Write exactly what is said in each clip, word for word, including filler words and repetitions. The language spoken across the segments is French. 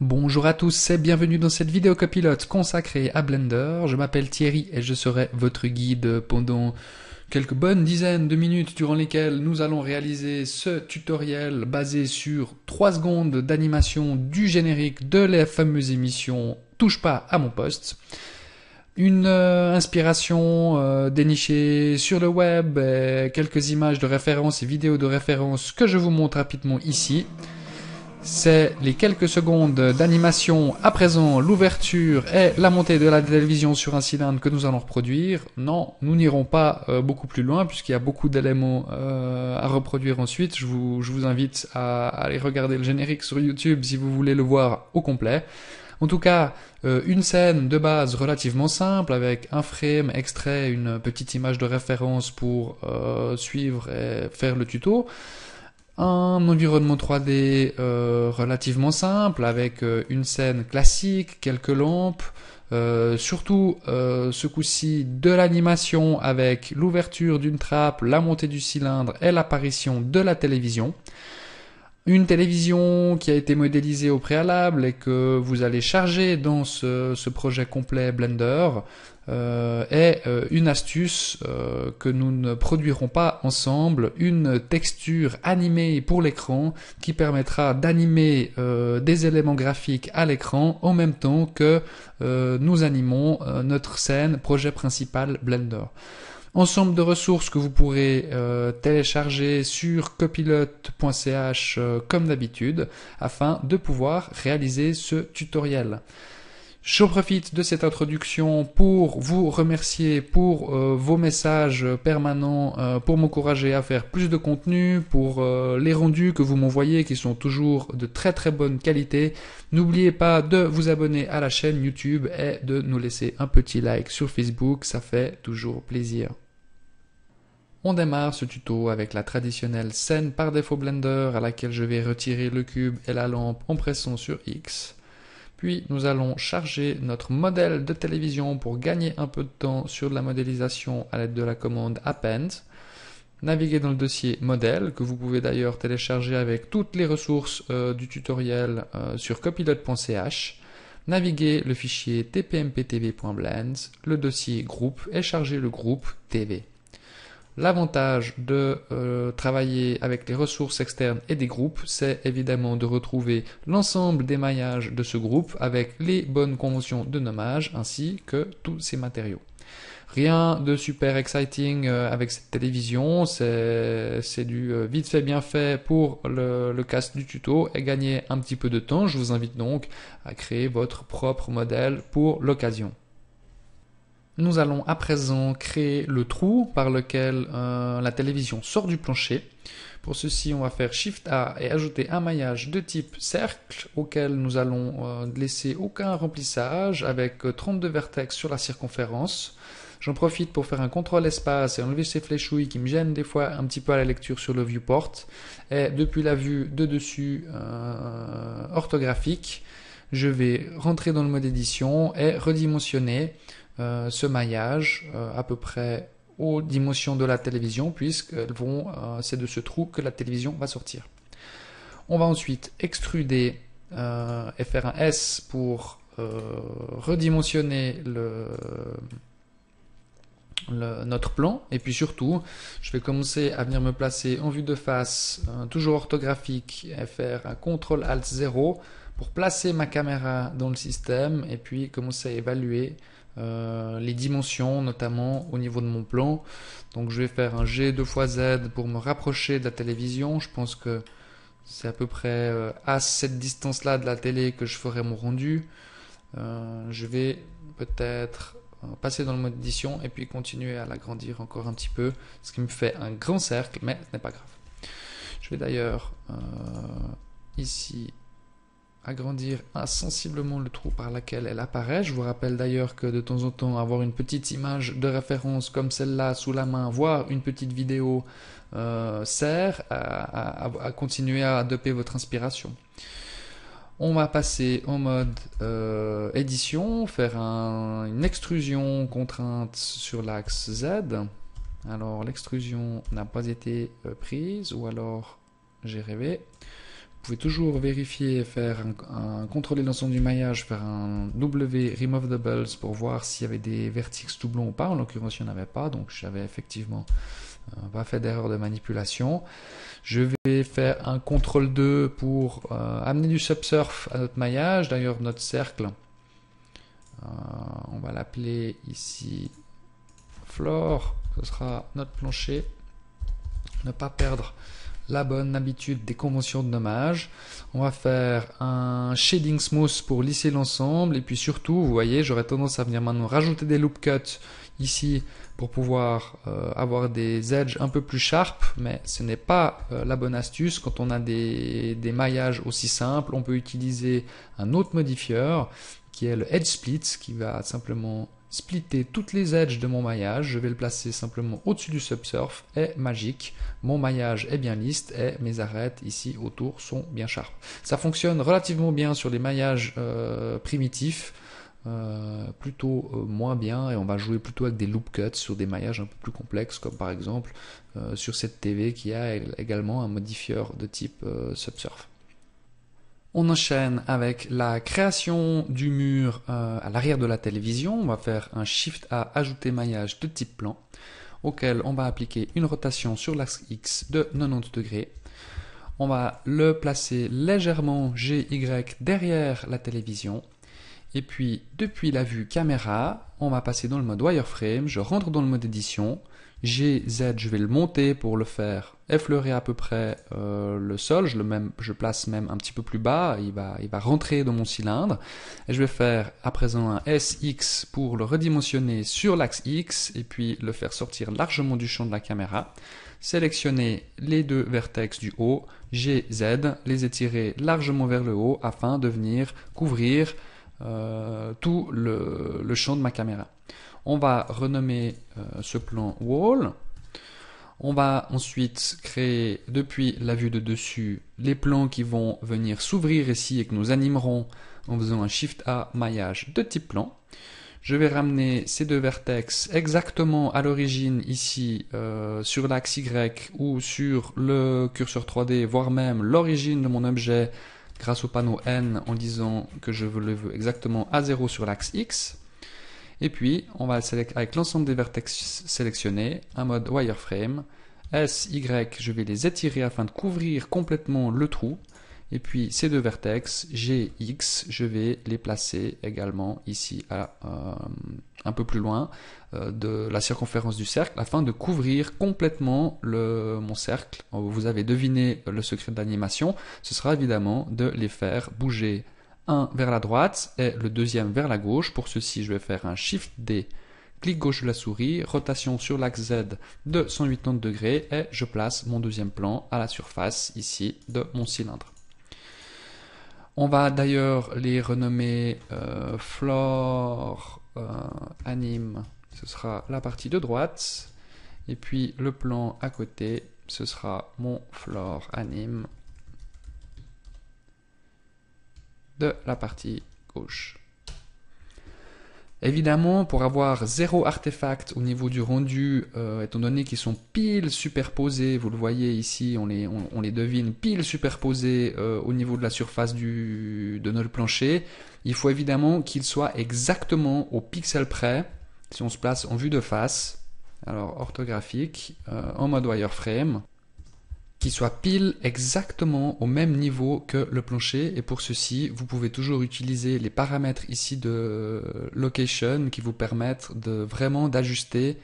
Bonjour à tous et bienvenue dans cette vidéo copilote consacrée à Blender. Je m'appelle Thierry et je serai votre guide pendant quelques bonnes dizaines de minutes durant lesquelles nous allons réaliser ce tutoriel basé sur trois secondes d'animation du générique de la fameuse émission Touche pas à mon poste. Une euh, inspiration euh, dénichée sur le web, et quelques images de référence et vidéos de référence que je vous montre rapidement ici. C'est les quelques secondes d'animation, à présent l'ouverture et la montée de la télévision sur un cylindre que nous allons reproduire. Non, nous n'irons pas euh, beaucoup plus loin puisqu'il y a beaucoup d'éléments euh, à reproduire ensuite. Je vous, je vous invite à, à aller regarder le générique sur YouTube si vous voulez le voir au complet. En tout cas, euh, une scène de base relativement simple avec un frame extrait, une petite image de référence pour euh, suivre et faire le tuto. Un environnement trois D euh, relativement simple avec euh, une scène classique, quelques lampes, euh, surtout euh, ce coup-ci de l'animation avec l'ouverture d'une trappe, la montée du cylindre et l'apparition de la télévision. Une télévision qui a été modélisée au préalable et que vous allez charger dans ce, ce projet complet Blender euh, est euh, une astuce euh, que nous ne produirons pas ensemble, une texture animée pour l'écran qui permettra d'animer euh, des éléments graphiques à l'écran en même temps que euh, nous animons euh, notre scène projet principal Blender. Ensemble de ressources que vous pourrez euh, télécharger sur kopilot point c h euh, comme d'habitude afin de pouvoir réaliser ce tutoriel. Je profite de cette introduction pour vous remercier pour euh, vos messages permanents, euh, pour m'encourager à faire plus de contenu, pour euh, les rendus que vous m'envoyez qui sont toujours de très très bonne qualité. N'oubliez pas de vous abonner à la chaîne YouTube et de nous laisser un petit like sur Facebook, ça fait toujours plaisir. On démarre ce tuto avec la traditionnelle scène par défaut Blender à laquelle je vais retirer le cube et la lampe en pressant sur X. Puis nous allons charger notre modèle de télévision pour gagner un peu de temps sur la modélisation à l'aide de la commande append. Naviguez dans le dossier modèle que vous pouvez d'ailleurs télécharger avec toutes les ressources euh, du tutoriel euh, sur kopilot point c h. Naviguez le fichier t p m p t v point blends, le dossier groupe et chargez le groupe T V. L'avantage de euh, travailler avec les ressources externes et des groupes, c'est évidemment de retrouver l'ensemble des maillages de ce groupe avec les bonnes conventions de nommage ainsi que tous ces matériaux. Rien de super exciting euh, avec cette télévision, c'est du euh, vite fait bien fait pour le, le cast du tuto et gagner un petit peu de temps. Je vous invite donc à créer votre propre modèle pour l'occasion. Nous allons à présent créer le trou par lequel euh, la télévision sort du plancher. Pour ceci, on va faire shift A et ajouter un maillage de type cercle auquel nous allons euh, laisser aucun remplissage avec euh, trente-deux vertex sur la circonférence. J'en profite pour faire un contrôle espace et enlever ces fléchouilles qui me gênent des fois un petit peu à la lecture sur le viewport. Et depuis la vue de dessus euh, orthographique, je vais rentrer dans le mode édition et redimensionner Euh, ce maillage euh, à peu près aux dimensions de la télévision puisqu'elles vont, euh, c'est de ce trou que la télévision va sortir. On va ensuite extruder euh, et faire un S pour euh, redimensionner le, le, notre plan. Et puis surtout, je vais commencer à venir me placer en vue de face, euh, toujours orthographique, et faire un contrôle alt zéro pour placer ma caméra dans le système et puis commencer à évaluer Euh, les dimensions, notamment au niveau de mon plan. Donc je vais faire un G deux fois Z pour me rapprocher de la télévision. Je pense que c'est à peu près euh, à cette distance là de la télé que je ferai mon rendu. Euh, je vais peut-être euh, passer dans le mode édition et puis continuer à l'agrandir encore un petit peu, ce qui me fait un grand cercle, mais ce n'est pas grave. Je vais d'ailleurs euh, ici agrandir sensiblement le trou par lequel elle apparaît. Je vous rappelle d'ailleurs que de temps en temps, avoir une petite image de référence comme celle-là sous la main, voire une petite vidéo, euh, sert à, à, à continuer à doper votre inspiration. On va passer en mode euh, édition, faire un, une extrusion contrainte sur l'axe Z. Alors l'extrusion n'a pas été euh, prise, ou alors j'ai rêvé. pouvez toujours vérifier, faire un, un contrôler l'ensemble du maillage, faire un W remove doubles pour voir s'il y avait des vertices doublons ou pas. En l'occurrence, il n'y en avait pas, donc j'avais effectivement euh, pas fait d'erreur de manipulation. Je vais faire un contrôle deux pour euh, amener du subsurf à notre maillage. D'ailleurs, notre cercle, euh, on va l'appeler ici floor. Ce sera notre plancher. Ne pas perdre la bonne habitude des conventions de nommage. On va faire un shading smooth pour lisser l'ensemble. Et puis surtout, vous voyez, j'aurais tendance à venir maintenant rajouter des loop cuts ici pour pouvoir euh, avoir des edges un peu plus sharp. Mais ce n'est pas euh, la bonne astuce. Quand on a des, des maillages aussi simples, on peut utiliser un autre modifieur qui est le edge split, qui va simplement splitter toutes les edges de mon maillage. Je vais le placer simplement au-dessus du subsurf, est magique, mon maillage est bien lisse et mes arêtes ici autour sont bien sharp. Ça fonctionne relativement bien sur les maillages euh, primitifs, euh, plutôt euh, moins bien, et on va jouer plutôt avec des loop cuts sur des maillages un peu plus complexes, comme par exemple euh, sur cette T V qui a également un modifieur de type euh, subsurf. On enchaîne avec la création du mur euh, à l'arrière de la télévision. On va faire un Shift A, ajouter maillage de type plan, auquel on va appliquer une rotation sur l'axe X de quatre-vingt-dix degrés. On va le placer légèrement G Y derrière la télévision. Et puis, depuis la vue caméra, on va passer dans le mode wireframe. Je rentre dans le mode édition. G Z, je vais le monter pour le faire effleurer à peu près euh, le sol. Je le même, je place même un petit peu plus bas. Il va, il va rentrer dans mon cylindre. Et je vais faire à présent un S X pour le redimensionner sur l'axe X et puis le faire sortir largement du champ de la caméra. Sélectionner les deux vertex du haut, G Z, les étirer largement vers le haut afin de venir couvrir euh, tout le, le champ de ma caméra. On va renommer euh, ce plan Wall. On va ensuite créer depuis la vue de dessus les plans qui vont venir s'ouvrir ici et que nous animerons en faisant un Shift A, maillage de type plan. Je vais ramener ces deux vertex exactement à l'origine ici euh, sur l'axe Y ou sur le curseur trois D, voire même l'origine de mon objet grâce au panneau N en disant que je le veux exactement à zéro sur l'axe X. Et puis, on va sélectionner avec l'ensemble des vertex sélectionnés, un mode wireframe. S, Y, je vais les étirer afin de couvrir complètement le trou. Et puis, ces deux vertex, G, X, je vais les placer également ici, à, euh, un peu plus loin euh, de la circonférence du cercle, afin de couvrir complètement le, mon cercle. Vous avez deviné le secret d'animation. Ce sera évidemment de les faire bouger. Un vers la droite et le deuxième vers la gauche. Pour ceci, je vais faire un Shift D, clic gauche de la souris, rotation sur l'axe Z de cent quatre-vingt-dix degrés et je place mon deuxième plan à la surface ici de mon cylindre. On va d'ailleurs les renommer euh, Floor euh, Anime, ce sera la partie de droite, et puis le plan à côté, ce sera mon Floor Anime de la partie gauche. Évidemment, pour avoir zéro artefact au niveau du rendu, euh, étant donné qu'ils sont pile superposés, vous le voyez ici, on les, on, on les devine pile superposés euh, au niveau de la surface du, de notre plancher, il faut évidemment qu'ils soient exactement au pixel près, si on se place en vue de face, alors orthographique, euh, en mode wireframe, qui soit pile exactement au même niveau que le plancher. Et pour ceci, vous pouvez toujours utiliser les paramètres ici de location qui vous permettent de vraiment d'ajuster.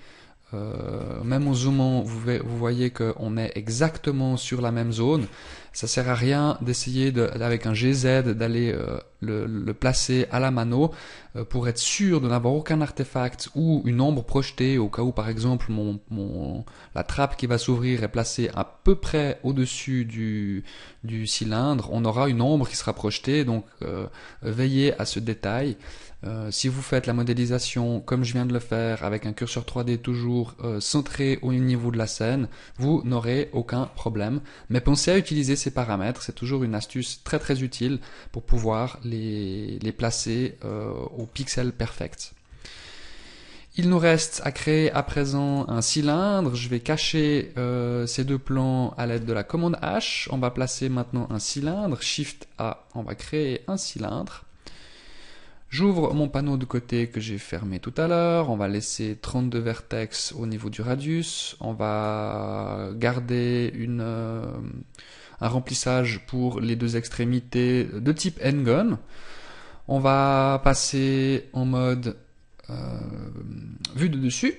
Euh, même en zoomant, vous, vous voyez qu'on est exactement sur la même zone. Ça sert à rien d'essayer de, avec un G Z d'aller euh, le, le placer à la mano euh, pour être sûr de n'avoir aucun artefact ou une ombre projetée au cas où par exemple mon, mon, la trappe qui va s'ouvrir est placée à peu près au-dessus du, du cylindre. On aura une ombre qui sera projetée, donc euh, veillez à ce détail. Euh, si vous faites la modélisation comme je viens de le faire avec un curseur trois D toujours euh, centré au niveau de la scène, vous n'aurez aucun problème. Mais pensez à utiliser ces paramètres, c'est toujours une astuce très très utile pour pouvoir les, les placer euh, au pixel perfect. Il nous reste à créer à présent un cylindre. Je vais cacher euh, ces deux plans à l'aide de la commande H. On va placer maintenant un cylindre. Shift A, on va créer un cylindre. J'ouvre mon panneau de côté que j'ai fermé tout à l'heure. On va laisser trente-deux vertex au niveau du radius. On va garder une, euh, un remplissage pour les deux extrémités de type N-gun. On va passer en mode Euh, vue de dessus.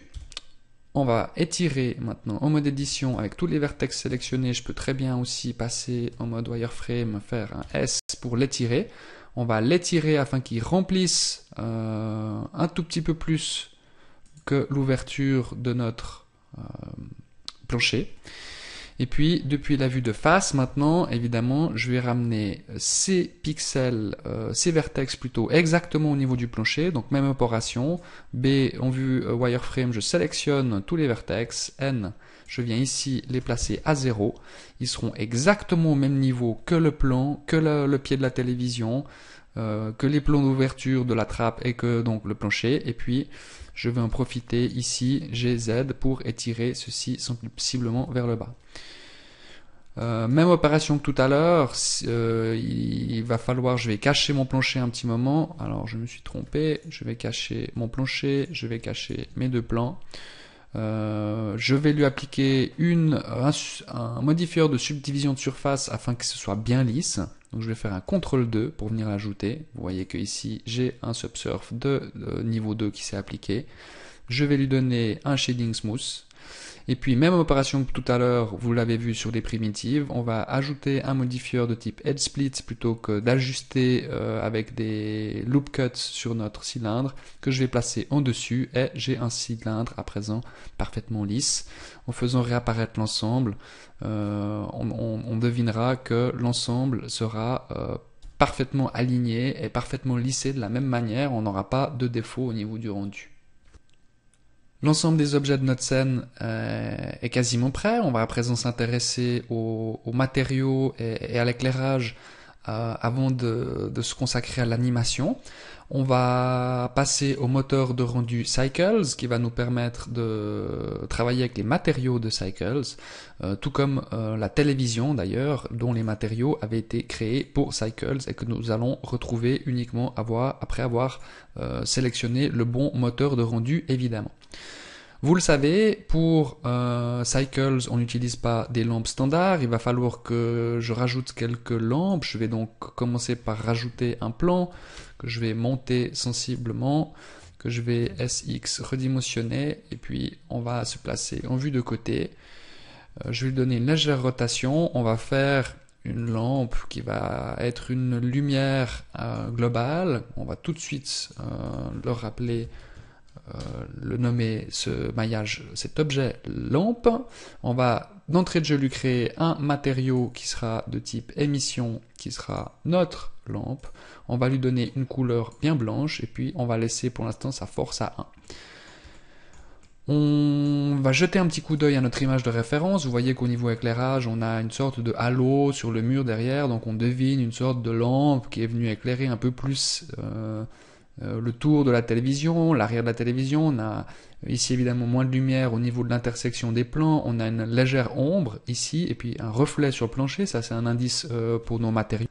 On va étirer maintenant en mode édition avec tous les vertex sélectionnés. Je peux très bien aussi passer en mode wireframe, faire un S pour l'étirer. On va l'étirer afin qu'il remplisse euh, un tout petit peu plus que l'ouverture de notre euh, plancher. Et puis, depuis la vue de face, maintenant, évidemment, je vais ramener ces pixels, euh, ces vertex plutôt, exactement au niveau du plancher. Donc, même opération. B, en vue euh, wireframe, je sélectionne tous les vertex. N, je viens ici les placer à zéro. Ils seront exactement au même niveau que le plan, que le, le pied de la télévision, euh, que les plans d'ouverture de la trappe et que donc le plancher. Et puis, je vais en profiter ici, G Z, pour étirer ceci sensiblement vers le bas. Euh, même opération que tout à l'heure, euh, il va falloir, je vais cacher mon plancher un petit moment. Alors je me suis trompé, je vais cacher mon plancher, je vais cacher mes deux plans. Euh, je vais lui appliquer une, un, un modifieur de subdivision de surface afin que ce soit bien lisse. Donc je vais faire un contrôle deux pour venir l'ajouter. Vous voyez que ici j'ai un subsurf de, de niveau deux qui s'est appliqué. Je vais lui donner un shading smooth. Et puis même opération que tout à l'heure, vous l'avez vu sur les primitives, on va ajouter un modifieur de type Edge Split plutôt que d'ajuster euh, avec des loop cuts sur notre cylindre que je vais placer en dessus et j'ai un cylindre à présent parfaitement lisse. En faisant réapparaître l'ensemble, euh, on, on, on devinera que l'ensemble sera euh, parfaitement aligné et parfaitement lissé de la même manière, on n'aura pas de défaut au niveau du rendu. L'ensemble des objets de notre scène est quasiment prêt. On va à présent s'intéresser aux, aux matériaux et, et à l'éclairage euh, avant de, de se consacrer à l'animation. On va passer au moteur de rendu Cycles qui va nous permettre de travailler avec les matériaux de Cycles, euh, tout comme euh, la télévision d'ailleurs, dont les matériaux avaient été créés pour Cycles et que nous allons retrouver uniquement avoir, après avoir euh, sélectionné le bon moteur de rendu évidemment. Vous le savez, pour euh, Cycles, on n'utilise pas des lampes standards. Il va falloir que je rajoute quelques lampes. Je vais donc commencer par rajouter un plan que je vais monter sensiblement, que je vais S X redimensionner. Et puis, on va se placer en vue de côté. Euh, je vais lui donner une légère rotation. On va faire une lampe qui va être une lumière euh, globale. On va tout de suite euh, le rappeler. Euh, le nommer ce maillage, cet objet lampe. On va d'entrée de jeu lui créer un matériau qui sera de type émission, qui sera notre lampe. On va lui donner une couleur bien blanche et puis on va laisser pour l'instant sa force à un. On va jeter un petit coup d'œil à notre image de référence. Vous voyez qu'au niveau éclairage, on a une sorte de halo sur le mur derrière, donc on devine une sorte de lampe qui est venue éclairer un peu plus euh, Euh, le tour de la télévision, l'arrière de la télévision. On a ici évidemment moins de lumière au niveau de l'intersection des plans, on a une légère ombre ici et puis un reflet sur le plancher, ça c'est un indice euh, pour nos matériaux.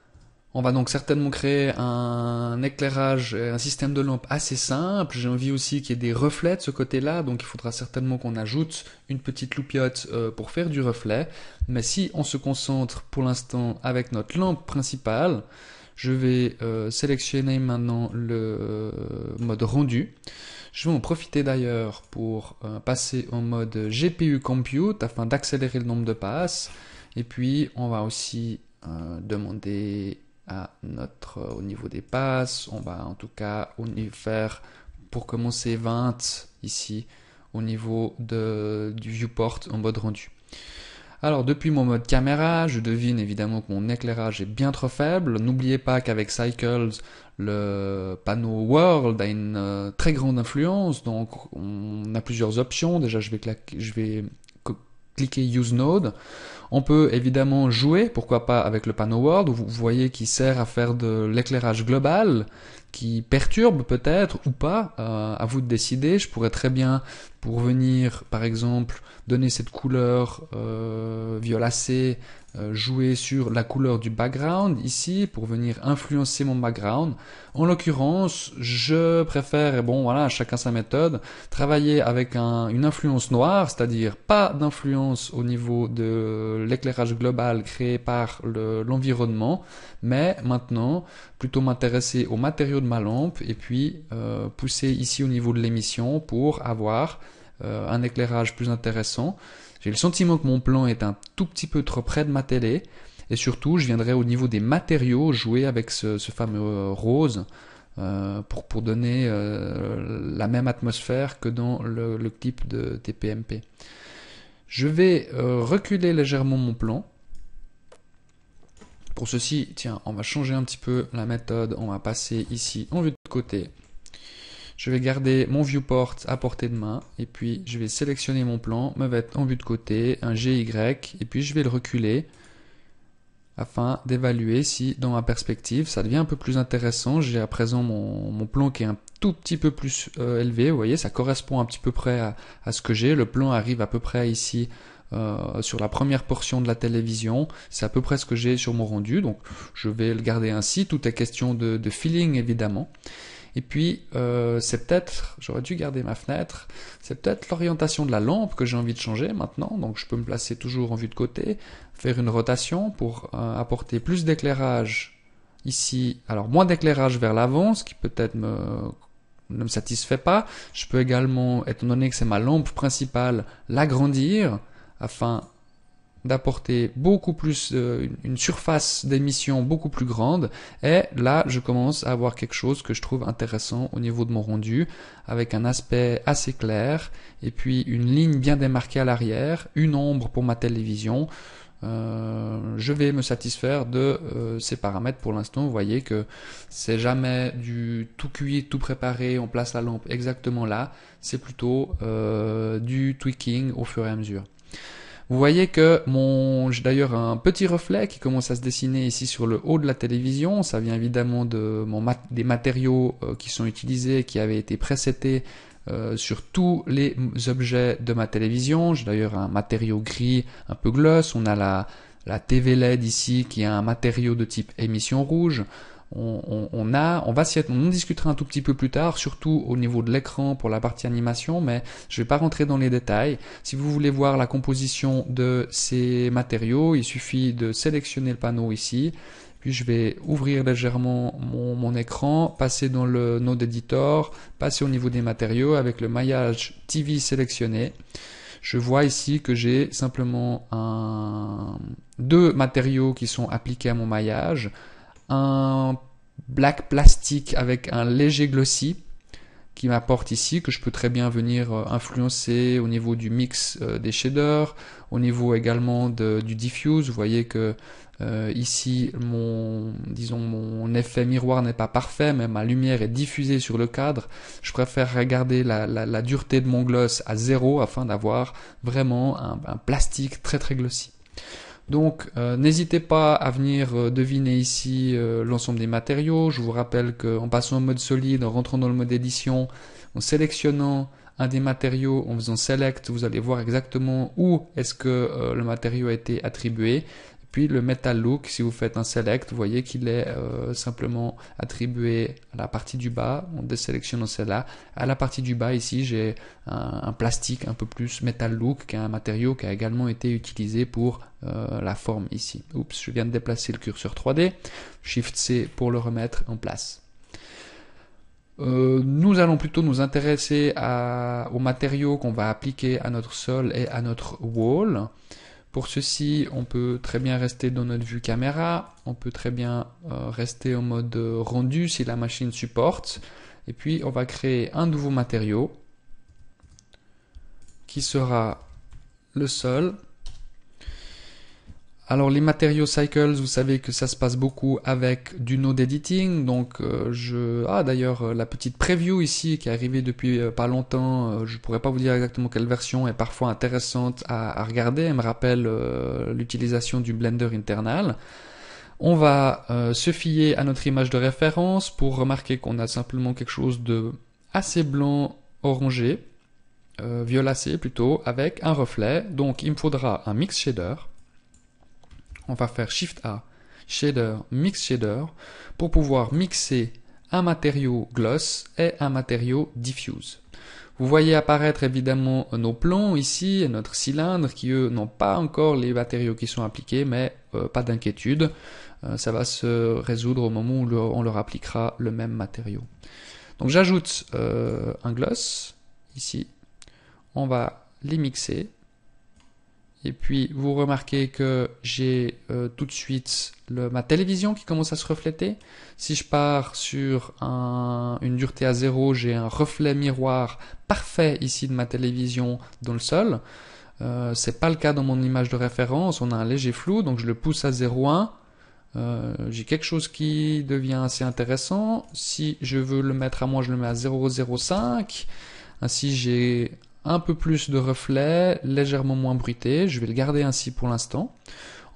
On va donc certainement créer un éclairage, un système de lampe assez simple. J'ai envie aussi qu'il y ait des reflets de ce côté-là, donc il faudra certainement qu'on ajoute une petite loupiote pour faire du reflet. Mais si on se concentre pour l'instant avec notre lampe principale, je vais euh, sélectionner maintenant le mode rendu. Je vais en profiter d'ailleurs pour euh, passer en mode G P U Compute afin d'accélérer le nombre de passes. Et puis on va aussi euh, demander à notre euh, au niveau des passes, on va en tout cas on faire pour commencer vingt ici au niveau de, du viewport en mode rendu. Alors depuis mon mode caméra, je devine évidemment que mon éclairage est bien trop faible. N'oubliez pas qu'avec Cycles, le panneau World a une euh, très grande influence. Donc on a plusieurs options. Déjà je vais, je vais cliquer Use Node. On peut évidemment jouer, pourquoi pas, avec le panneau World, où vous voyez qui sert à faire de l'éclairage global, qui perturbe peut-être ou pas, euh, à vous de décider. Je pourrais très bien, pour venir par exemple donner cette couleur euh, violacée, euh, jouer sur la couleur du background ici pour venir influencer mon background. En l'occurrence, je préfère, et bon voilà, chacun sa méthode, travailler avec un, une influence noire, c'est-à-dire pas d'influence au niveau de l'éclairage global créé par l'environnement, le, mais maintenant plutôt m'intéresser aux matériaux de ma lampe et puis euh, pousser ici au niveau de l'émission pour avoir euh, un éclairage plus intéressant. J'ai le sentiment que mon plan est un tout petit peu trop près de ma télé et surtout je viendrai au niveau des matériaux jouer avec ce, ce fameux rose euh, pour, pour donner euh, la même atmosphère que dans le, le clip de T P M P. Je vais euh, reculer légèrement mon plan. Pour ceci, tiens, on va changer un petit peu la méthode, on va passer ici en vue de côté. Je vais garder mon viewport à portée de main et puis je vais sélectionner mon plan, me mettre en vue de côté, un G Y et puis je vais le reculer afin d'évaluer si dans ma perspective ça devient un peu plus intéressant. J'ai à présent mon, mon plan qui est un tout petit peu plus euh, élevé, vous voyez, ça correspond un petit peu près à, à ce que j'ai. Le plan arrive à peu près ici euh, sur la première portion de la télévision, c'est à peu près ce que j'ai sur mon rendu, donc je vais le garder ainsi. Tout est question de, de feeling évidemment. Et puis, euh, c'est peut-être, j'aurais dû garder ma fenêtre, c'est peut-être l'orientation de la lampe que j'ai envie de changer maintenant. Donc, je peux me placer toujours en vue de côté, faire une rotation pour euh, apporter plus d'éclairage ici. Alors, moins d'éclairage vers l'avant, ce qui peut-être me, ne me satisfait pas. Je peux également, étant donné que c'est ma lampe principale, l'agrandir afin d'apporter beaucoup plus, euh, une surface d'émission beaucoup plus grande. Et là, je commence à avoir quelque chose que je trouve intéressant au niveau de mon rendu, avec un aspect assez clair, et puis une ligne bien démarquée à l'arrière, une ombre pour ma télévision. Euh, je vais me satisfaire de euh, ces paramètres pour l'instant. Vous voyez que c'est jamais du tout cuit, tout préparé, on place la lampe exactement là. C'est plutôt euh, du tweaking au fur et à mesure. Vous voyez que mon, j'ai d'ailleurs un petit reflet qui commence à se dessiner ici sur le haut de la télévision. Ça vient évidemment de mon mat... des matériaux euh, qui sont utilisés, qui avaient été présetés euh, sur tous les objets de ma télévision. J'ai d'ailleurs un matériau gris un peu gloss. On a la, la T V L E D ici qui a un matériau de type émission rouge. On, on, on a, on va s'y, on en discutera un tout petit peu plus tard, surtout au niveau de l'écran pour la partie animation, mais je ne vais pas rentrer dans les détails. Si vous voulez voir la composition de ces matériaux, il suffit de sélectionner le panneau ici, puis je vais ouvrir légèrement mon, mon écran, passer dans le node editor, passer au niveau des matériaux avec le maillage T V sélectionné. Je vois ici que j'ai simplement un, deux matériaux qui sont appliqués à mon maillage. Un black plastique avec un léger glossy qui m'apporte ici, que je peux très bien venir influencer au niveau du mix des shaders, au niveau également de, du diffuse. Vous voyez que euh, ici mon, disons, mon effet miroir n'est pas parfait, mais ma lumière est diffusée sur le cadre. Je préfère regarder la, la, la dureté de mon gloss à zéro afin d'avoir vraiment un, un plastique très très glossy. Donc euh, n'hésitez pas à venir euh, deviner ici euh, l'ensemble des matériaux. Je vous rappelle qu'en passant au mode solide, en rentrant dans le mode édition, en sélectionnant un des matériaux, en faisant select, vous allez voir exactement où est-ce que euh, le matériau a été attribué. Puis le metal look, si vous faites un select, vous voyez qu'il est euh, simplement attribué à la partie du bas, en désélectionnant celle-là. À la partie du bas, ici, j'ai un, un plastique un peu plus metal look, qui est un matériau qui a également été utilisé pour euh, la forme ici. Oups, je viens de déplacer le curseur trois D. Shift C pour le remettre en place. Euh, nous allons plutôt nous intéresser à, aux matériaux qu'on va appliquer à notre sol et à notre wall. Pour ceci, on peut très bien rester dans notre vue caméra, on peut très bien euh, rester en mode rendu si la machine supporte. Et puis, on va créer un nouveau matériau qui sera le sol. Alors les matériaux Cycles, vous savez que ça se passe beaucoup avec du node editing, donc euh, je... Ah d'ailleurs, euh, la petite preview ici qui est arrivée depuis euh, pas longtemps, euh, je pourrais pas vous dire exactement quelle version est parfois intéressante à, à regarder, elle me rappelle euh, l'utilisation du Blender internal. On va euh, se fier à notre image de référence pour remarquer qu'on a simplement quelque chose de assez blanc orangé, euh, violacé plutôt, avec un reflet, donc il me faudra un mix shader. On va faire Shift A, Shader, Mix Shader, pour pouvoir mixer un matériau Gloss et un matériau Diffuse. Vous voyez apparaître évidemment nos plans ici, et notre cylindre, qui eux n'ont pas encore les matériaux qui sont appliqués, mais euh, pas d'inquiétude, euh, ça va se résoudre au moment où le, on leur appliquera le même matériau. Donc j'ajoute euh, un Gloss, ici, on va les mixer. Et puis, vous remarquez que j'ai euh, tout de suite le, ma télévision qui commence à se refléter. Si je pars sur un, une dureté à zéro, j'ai un reflet miroir parfait ici de ma télévision dans le sol. Euh, c'est pas le cas dans mon image de référence. On a un léger flou, donc je le pousse à zéro virgule un. Euh, j'ai quelque chose qui devient assez intéressant. Si je veux le mettre à moi, je le mets à zéro virgule zéro cinq. Ainsi, j'ai un peu plus de reflets, légèrement moins bruité. Je vais le garder ainsi pour l'instant.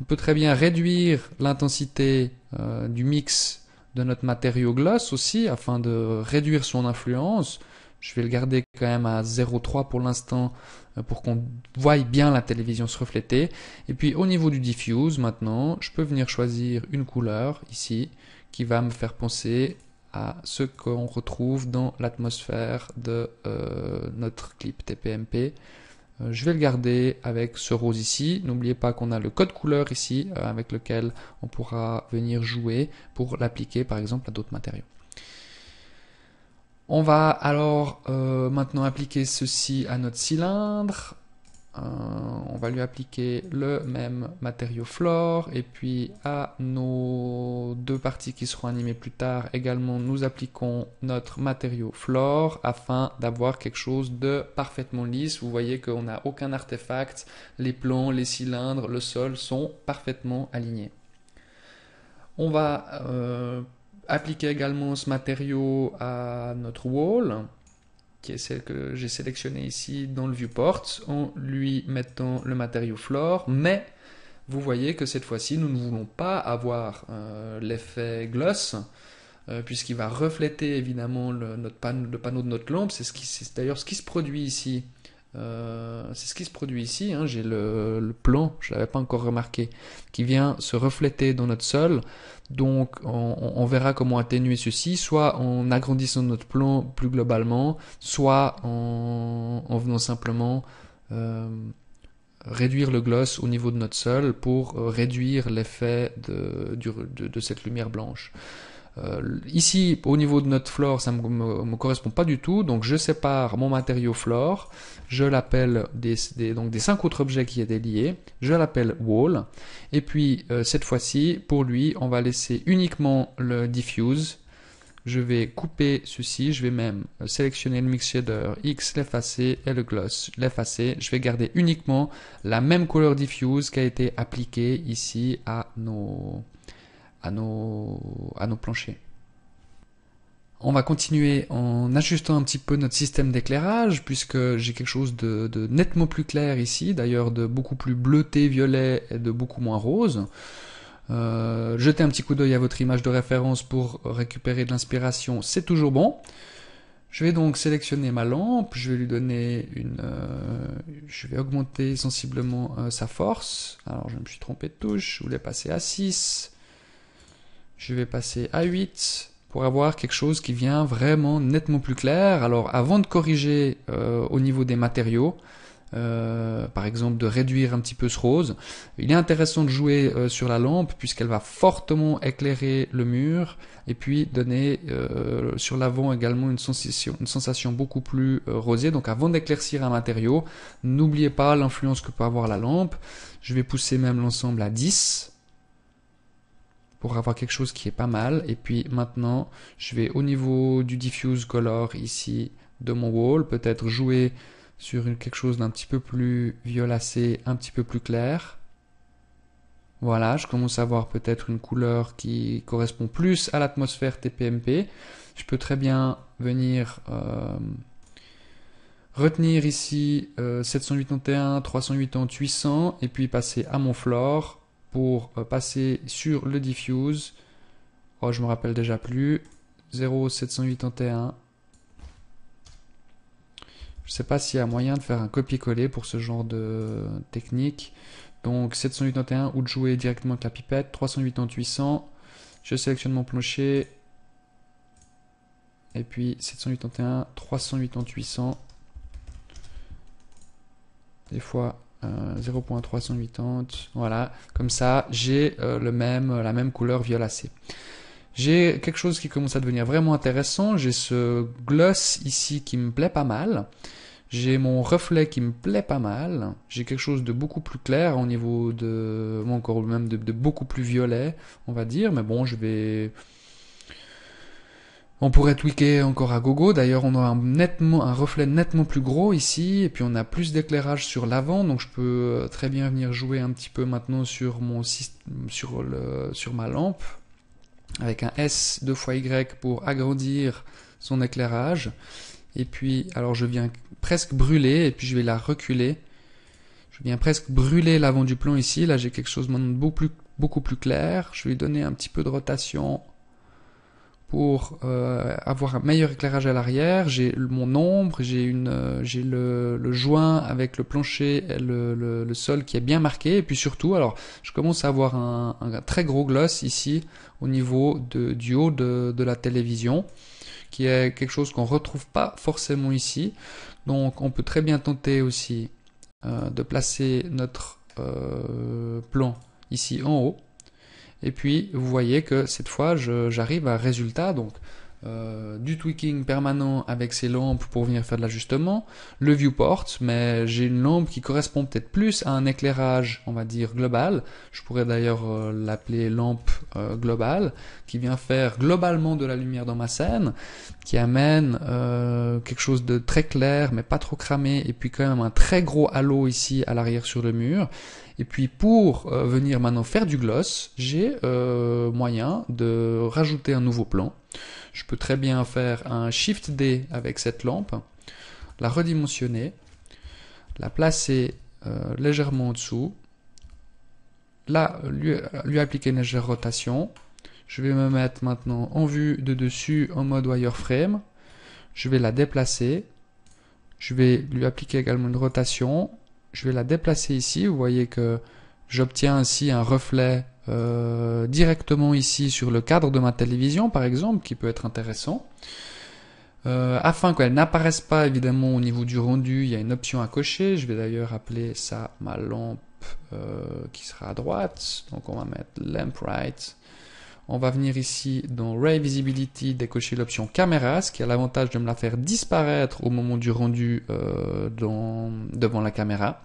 On peut très bien réduire l'intensité euh, du mix de notre matériau gloss aussi, afin de réduire son influence. Je vais le garder quand même à zéro virgule trois pour l'instant, euh, pour qu'on voie bien la télévision se refléter. Et puis au niveau du diffuse, maintenant, je peux venir choisir une couleur, ici, qui va me faire penser à ce qu'on retrouve dans l'atmosphère de euh, notre clip T P M P. Euh, je vais le garder avec ce rose ici. N'oubliez pas qu'on a le code couleur ici euh, avec lequel on pourra venir jouer pour l'appliquer par exemple à d'autres matériaux. On va alors euh, maintenant appliquer ceci à notre cylindre. Euh, on va lui appliquer le même matériau flore et puis à nos deux parties qui seront animées plus tard également nous appliquons notre matériau flore afin d'avoir quelque chose de parfaitement lisse. Vous voyez qu'on n'a aucun artefact, les plans, les cylindres, le sol sont parfaitement alignés. On va euh, appliquer également ce matériau à notre wall, qui est celle que j'ai sélectionnée ici dans le viewport, en lui mettant le matériau flore, mais vous voyez que cette fois-ci, nous ne voulons pas avoir euh, l'effet gloss, euh, puisqu'il va refléter évidemment le, notre panneau, le panneau de notre lampe, c'est ce qui, c'est d'ailleurs ce qui se produit ici. Euh, c'est ce qui se produit ici, hein. J'ai le, le plan, je ne l'avais pas encore remarqué, qui vient se refléter dans notre sol, donc on, on verra comment atténuer ceci, soit en agrandissant notre plan plus globalement, soit en, en venant simplement euh, réduire le gloss au niveau de notre sol pour réduire l'effet de, de, de cette lumière blanche. Euh, ici, au niveau de notre flore, ça ne me, me, me correspond pas du tout, donc je sépare mon matériau flore, je l'appelle des, des, donc des cinq autres objets qui étaient liés, je l'appelle wall, et puis euh, cette fois-ci, pour lui, on va laisser uniquement le diffuse, je vais couper ceci, je vais même sélectionner le mix shader, X, l'effacer et le gloss, l'effacer, je vais garder uniquement la même couleur diffuse qui a été appliquée ici à nos... À nos, à nos planchers. On va continuer en ajustant un petit peu notre système d'éclairage puisque j'ai quelque chose de, de nettement plus clair ici, d'ailleurs de beaucoup plus bleuté, violet et de beaucoup moins rose. Euh, jetez un petit coup d'œil à votre image de référence pour récupérer de l'inspiration, c'est toujours bon. Je vais donc sélectionner ma lampe, je vais lui donner une... Euh, je vais augmenter sensiblement euh, sa force. Alors je me suis trompé de touche, je voulais passer à six. Je vais passer à huit pour avoir quelque chose qui vient vraiment nettement plus clair. Alors avant de corriger euh, au niveau des matériaux, euh, par exemple de réduire un petit peu ce rose, il est intéressant de jouer euh, sur la lampe puisqu'elle va fortement éclairer le mur et puis donner euh, sur l'avant également une sensation, une sensation beaucoup plus euh, rosée. Donc avant d'éclaircir un matériau, n'oubliez pas l'influence que peut avoir la lampe. Je vais pousser même l'ensemble à dix. Pour avoir quelque chose qui est pas mal. Et puis maintenant, je vais au niveau du diffuse color ici de mon wall, peut-être jouer sur une, quelque chose d'un petit peu plus violacé, un petit peu plus clair. Voilà, je commence à voir peut-être une couleur qui correspond plus à l'atmosphère T P M P. Je peux très bien venir euh, retenir ici euh, sept cent quatre-vingt-onze, trois cent quatre-vingt-dix, huit cents et puis passer à mon floor pour euh, passer sur le diffuse. Oh, je me rappelle déjà plus. zéro sept cent quatre-vingt-onze. Je ne sais pas s'il y a moyen de faire un copier-coller pour ce genre de technique. Donc sept cent quatre-vingt-onze ou de jouer directement avec la pipette, trois cent quatre-vingt-dix huit cents, je sélectionne mon plancher, et puis sept cent quatre-vingt-onze, trois cent quatre-vingt-dix huit cents, des fois euh, zéro virgule trois cent quatre-vingt-dix, voilà, comme ça j'ai euh, le même, la même couleur violacée. J'ai quelque chose qui commence à devenir vraiment intéressant, j'ai ce gloss ici qui me plaît pas mal. J'ai mon reflet qui me plaît pas mal. J'ai quelque chose de beaucoup plus clair au niveau de... Bon, encore même de, de beaucoup plus violet, on va dire. Mais bon, je vais... On pourrait tweaker encore à gogo. D'ailleurs, on a un, nettement, un reflet nettement plus gros ici. Et puis, on a plus d'éclairage sur l'avant. Donc, je peux très bien venir jouer un petit peu maintenant sur, mon, sur, le, sur ma lampe. Avec un S deux fois Y pour agrandir son éclairage. Et puis, alors je viens presque brûler, et puis je vais la reculer. Je viens presque brûler l'avant du plan ici. Là, j'ai quelque chose maintenant de beaucoup plus, beaucoup plus clair. Je vais lui donner un petit peu de rotation pour euh, avoir un meilleur éclairage à l'arrière. J'ai mon ombre, j'ai une, euh, j'ai le, le joint avec le plancher, et le, le, le sol qui est bien marqué. Et puis surtout, alors je commence à avoir un, un très gros gloss ici au niveau de, du haut de, de la télévision, qui est quelque chose qu'on ne retrouve pas forcément ici. Donc on peut très bien tenter aussi euh, de placer notre euh, plan ici en haut. Et puis vous voyez que cette fois j'arrive à un résultat, donc euh, du tweaking permanent avec ces lampes pour venir faire de l'ajustement, le viewport, mais j'ai une lampe qui correspond peut-être plus à un éclairage, on va dire, global. Je pourrais d'ailleurs euh, l'appeler lampe euh, globale, qui vient faire globalement de la lumière dans ma scène, qui amène euh, quelque chose de très clair mais pas trop cramé, et puis quand même un très gros halo ici à l'arrière sur le mur. Et puis pour euh, venir maintenant faire du gloss, j'ai euh, moyen de rajouter un nouveau plan. Je peux très bien faire un Shift D avec cette lampe, la redimensionner, la placer euh, légèrement en dessous, là lui, lui appliquer une légère rotation. Je vais me mettre maintenant en vue de dessus en mode wireframe. Je vais la déplacer. Je vais lui appliquer également une rotation. Je vais la déplacer ici, vous voyez que j'obtiens ainsi un reflet euh, directement ici sur le cadre de ma télévision par exemple, qui peut être intéressant. Euh, afin qu'elle n'apparaisse pas évidemment au niveau du rendu, il y a une option à cocher. Je vais d'ailleurs appeler ça ma lampe euh, qui sera à droite, donc on va mettre Lamp Right. On va venir ici dans Ray Visibility, décocher l'option Caméra, ce qui a l'avantage de me la faire disparaître au moment du rendu euh, dans, devant la caméra.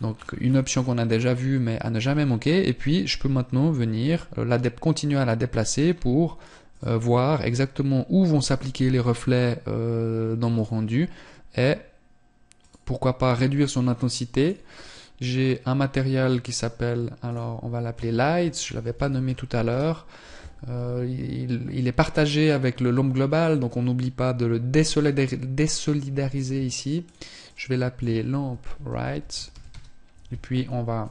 Donc une option qu'on a déjà vue mais à ne jamais manquer. Et puis je peux maintenant venir euh, la continuer à la déplacer pour euh, voir exactement où vont s'appliquer les reflets euh, dans mon rendu. Et pourquoi pas réduire son intensité. J'ai un matériel qui s'appelle, alors on va l'appeler Lights, je ne l'avais pas nommé tout à l'heure. Euh, il, il est partagé avec le lampe global, donc on n'oublie pas de le désolidariser ici. Je vais l'appeler Lamp Right. Et puis on va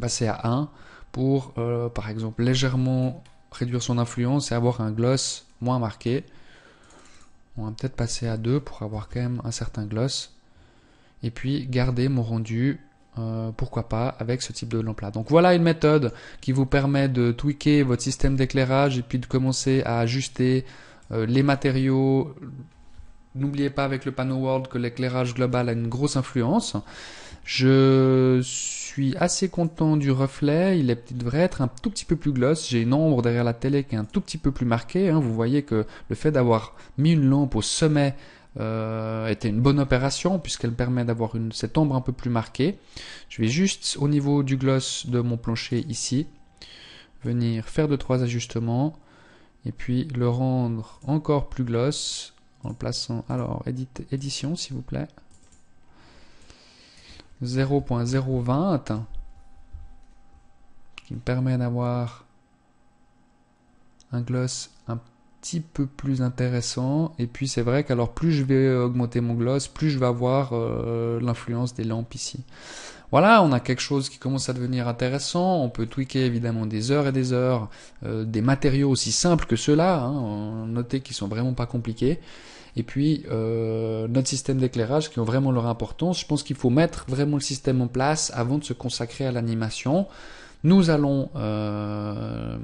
passer à un pour, euh, par exemple, légèrement réduire son influence et avoir un gloss moins marqué. On va peut-être passer à deux pour avoir quand même un certain gloss. Et puis garder mon rendu, euh, pourquoi pas, avec ce type de lampe là. Donc voilà une méthode qui vous permet de tweaker votre système d'éclairage et puis de commencer à ajuster euh, les matériaux. N'oubliez pas avec le panneau World que l'éclairage global a une grosse influence. Je suis assez content du reflet, il, est, il devrait être un tout petit peu plus gloss. J'ai une ombre derrière la télé qui est un tout petit peu plus marquée, hein. Vous voyez que le fait d'avoir mis une lampe au sommet Euh, était une bonne opération puisqu'elle permet d'avoir cette ombre un peu plus marquée. Je vais juste au niveau du gloss de mon plancher ici venir faire deux trois ajustements et puis le rendre encore plus gloss en le plaçant, alors édit, édition s'il vous plaît, zéro virgule zéro vingt qui me permet d'avoir un gloss un petit peu plus intéressant. Et puis c'est vrai qu'alors plus je vais augmenter mon gloss, plus je vais avoir euh, l'influence des lampes ici. Voilà, on a quelque chose qui commence à devenir intéressant. On peut tweaker évidemment des heures et des heures, euh, des matériaux aussi simples que ceux-là. Hein, notez qu'ils sont vraiment pas compliqués. Et puis euh, notre système d'éclairage qui ont vraiment leur importance. Je pense qu'il faut mettre vraiment le système en place avant de se consacrer à l'animation. Nous allons euh,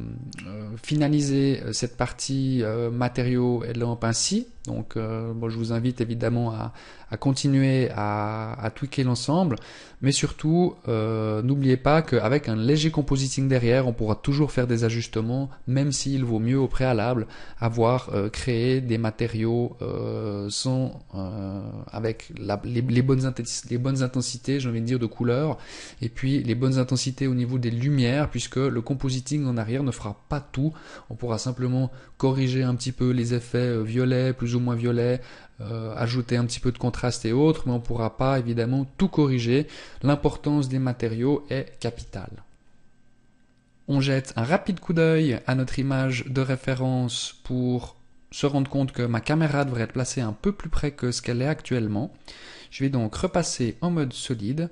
finaliser cette partie euh, matériaux et lampes ainsi. Donc euh, bon, je vous invite évidemment à, à continuer à, à tweaker l'ensemble. Mais surtout, euh, n'oubliez pas qu'avec un léger compositing derrière, on pourra toujours faire des ajustements, même s'il vaut mieux au préalable avoir euh, créé des matériaux euh, sans, euh, avec la, les, les, bonnes les bonnes intensités, j'ai envie de dire, de couleurs, et puis les bonnes intensités au niveau des lumières, puisque le compositing en arrière ne fera pas tout. On pourra simplement corriger un petit peu les effets violets, plus ou moins violets, Euh, ajouter un petit peu de contraste et autres, mais on ne pourra pas évidemment tout corriger. L'importance des matériaux est capitale. On jette un rapide coup d'œil à notre image de référence pour se rendre compte que ma caméra devrait être placée un peu plus près que ce qu'elle est actuellement. Je vais donc repasser en mode solide,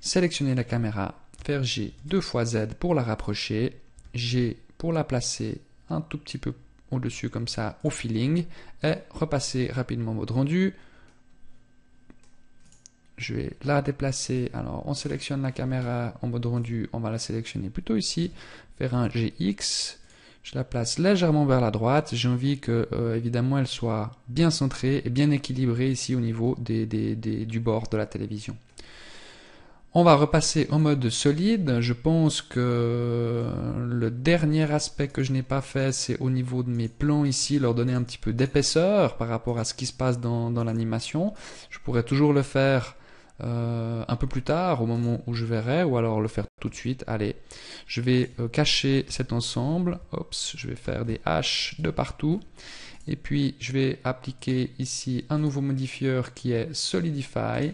sélectionner la caméra, faire G deux fois Z pour la rapprocher, G pour la placer un tout petit peu plus au-dessus comme ça, au feeling, et repasser rapidement mode rendu. Je vais la déplacer, alors on sélectionne la caméra en mode rendu, on va la sélectionner plutôt ici, faire un G X, je la place légèrement vers la droite, j'ai envie que euh, évidemment elle soit bien centrée et bien équilibrée ici au niveau des, des, des, du bord de la télévision. On va repasser en mode solide. Je pense que le dernier aspect que je n'ai pas fait, c'est au niveau de mes plans ici, leur donner un petit peu d'épaisseur par rapport à ce qui se passe dans, dans l'animation. Je pourrais toujours le faire euh, un peu plus tard, au moment où je verrai, ou alors le faire tout de suite. Allez, je vais euh, cacher cet ensemble. Oups, je vais faire des haches de partout. Et puis, je vais appliquer ici un nouveau modifieur qui est Solidify.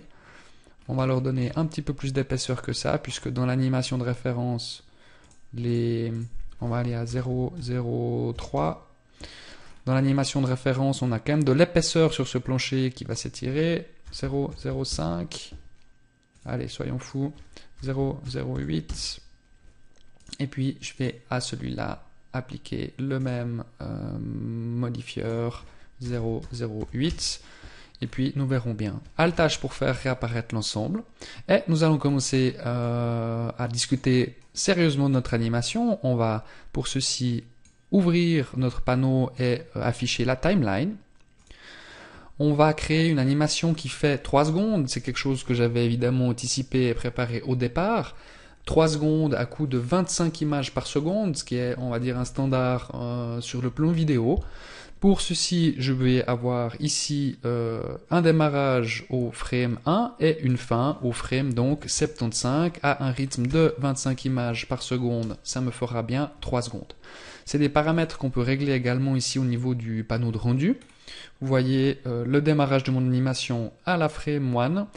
On va leur donner un petit peu plus d'épaisseur que ça, puisque dans l'animation de référence, les... on va aller à zéro virgule zéro trois. Dans l'animation de référence, on a quand même de l'épaisseur sur ce plancher qui va s'étirer. zéro virgule zéro cinq. Allez, soyons fous. zéro virgule zéro huit. Et puis, je vais à celui-là appliquer le même euh, modifieur zéro virgule zéro huit. Et puis nous verrons bien. Alt H pour faire réapparaître l'ensemble. Et nous allons commencer euh, à discuter sérieusement de notre animation. On va pour ceci ouvrir notre panneau et euh, afficher la timeline. On va créer une animation qui fait trois secondes. C'est quelque chose que j'avais évidemment anticipé et préparé au départ. trois secondes à coup de vingt-cinq images par seconde, ce qui est, on va dire, un standard euh, sur le plan vidéo. Pour ceci, je vais avoir ici euh, un démarrage au frame un et une fin au frame donc soixante-quinze à un rythme de vingt-cinq images par seconde. Ça me fera bien trois secondes. C'est des paramètres qu'on peut régler également ici au niveau du panneau de rendu. Vous voyez euh, le démarrage de mon animation à la frame un,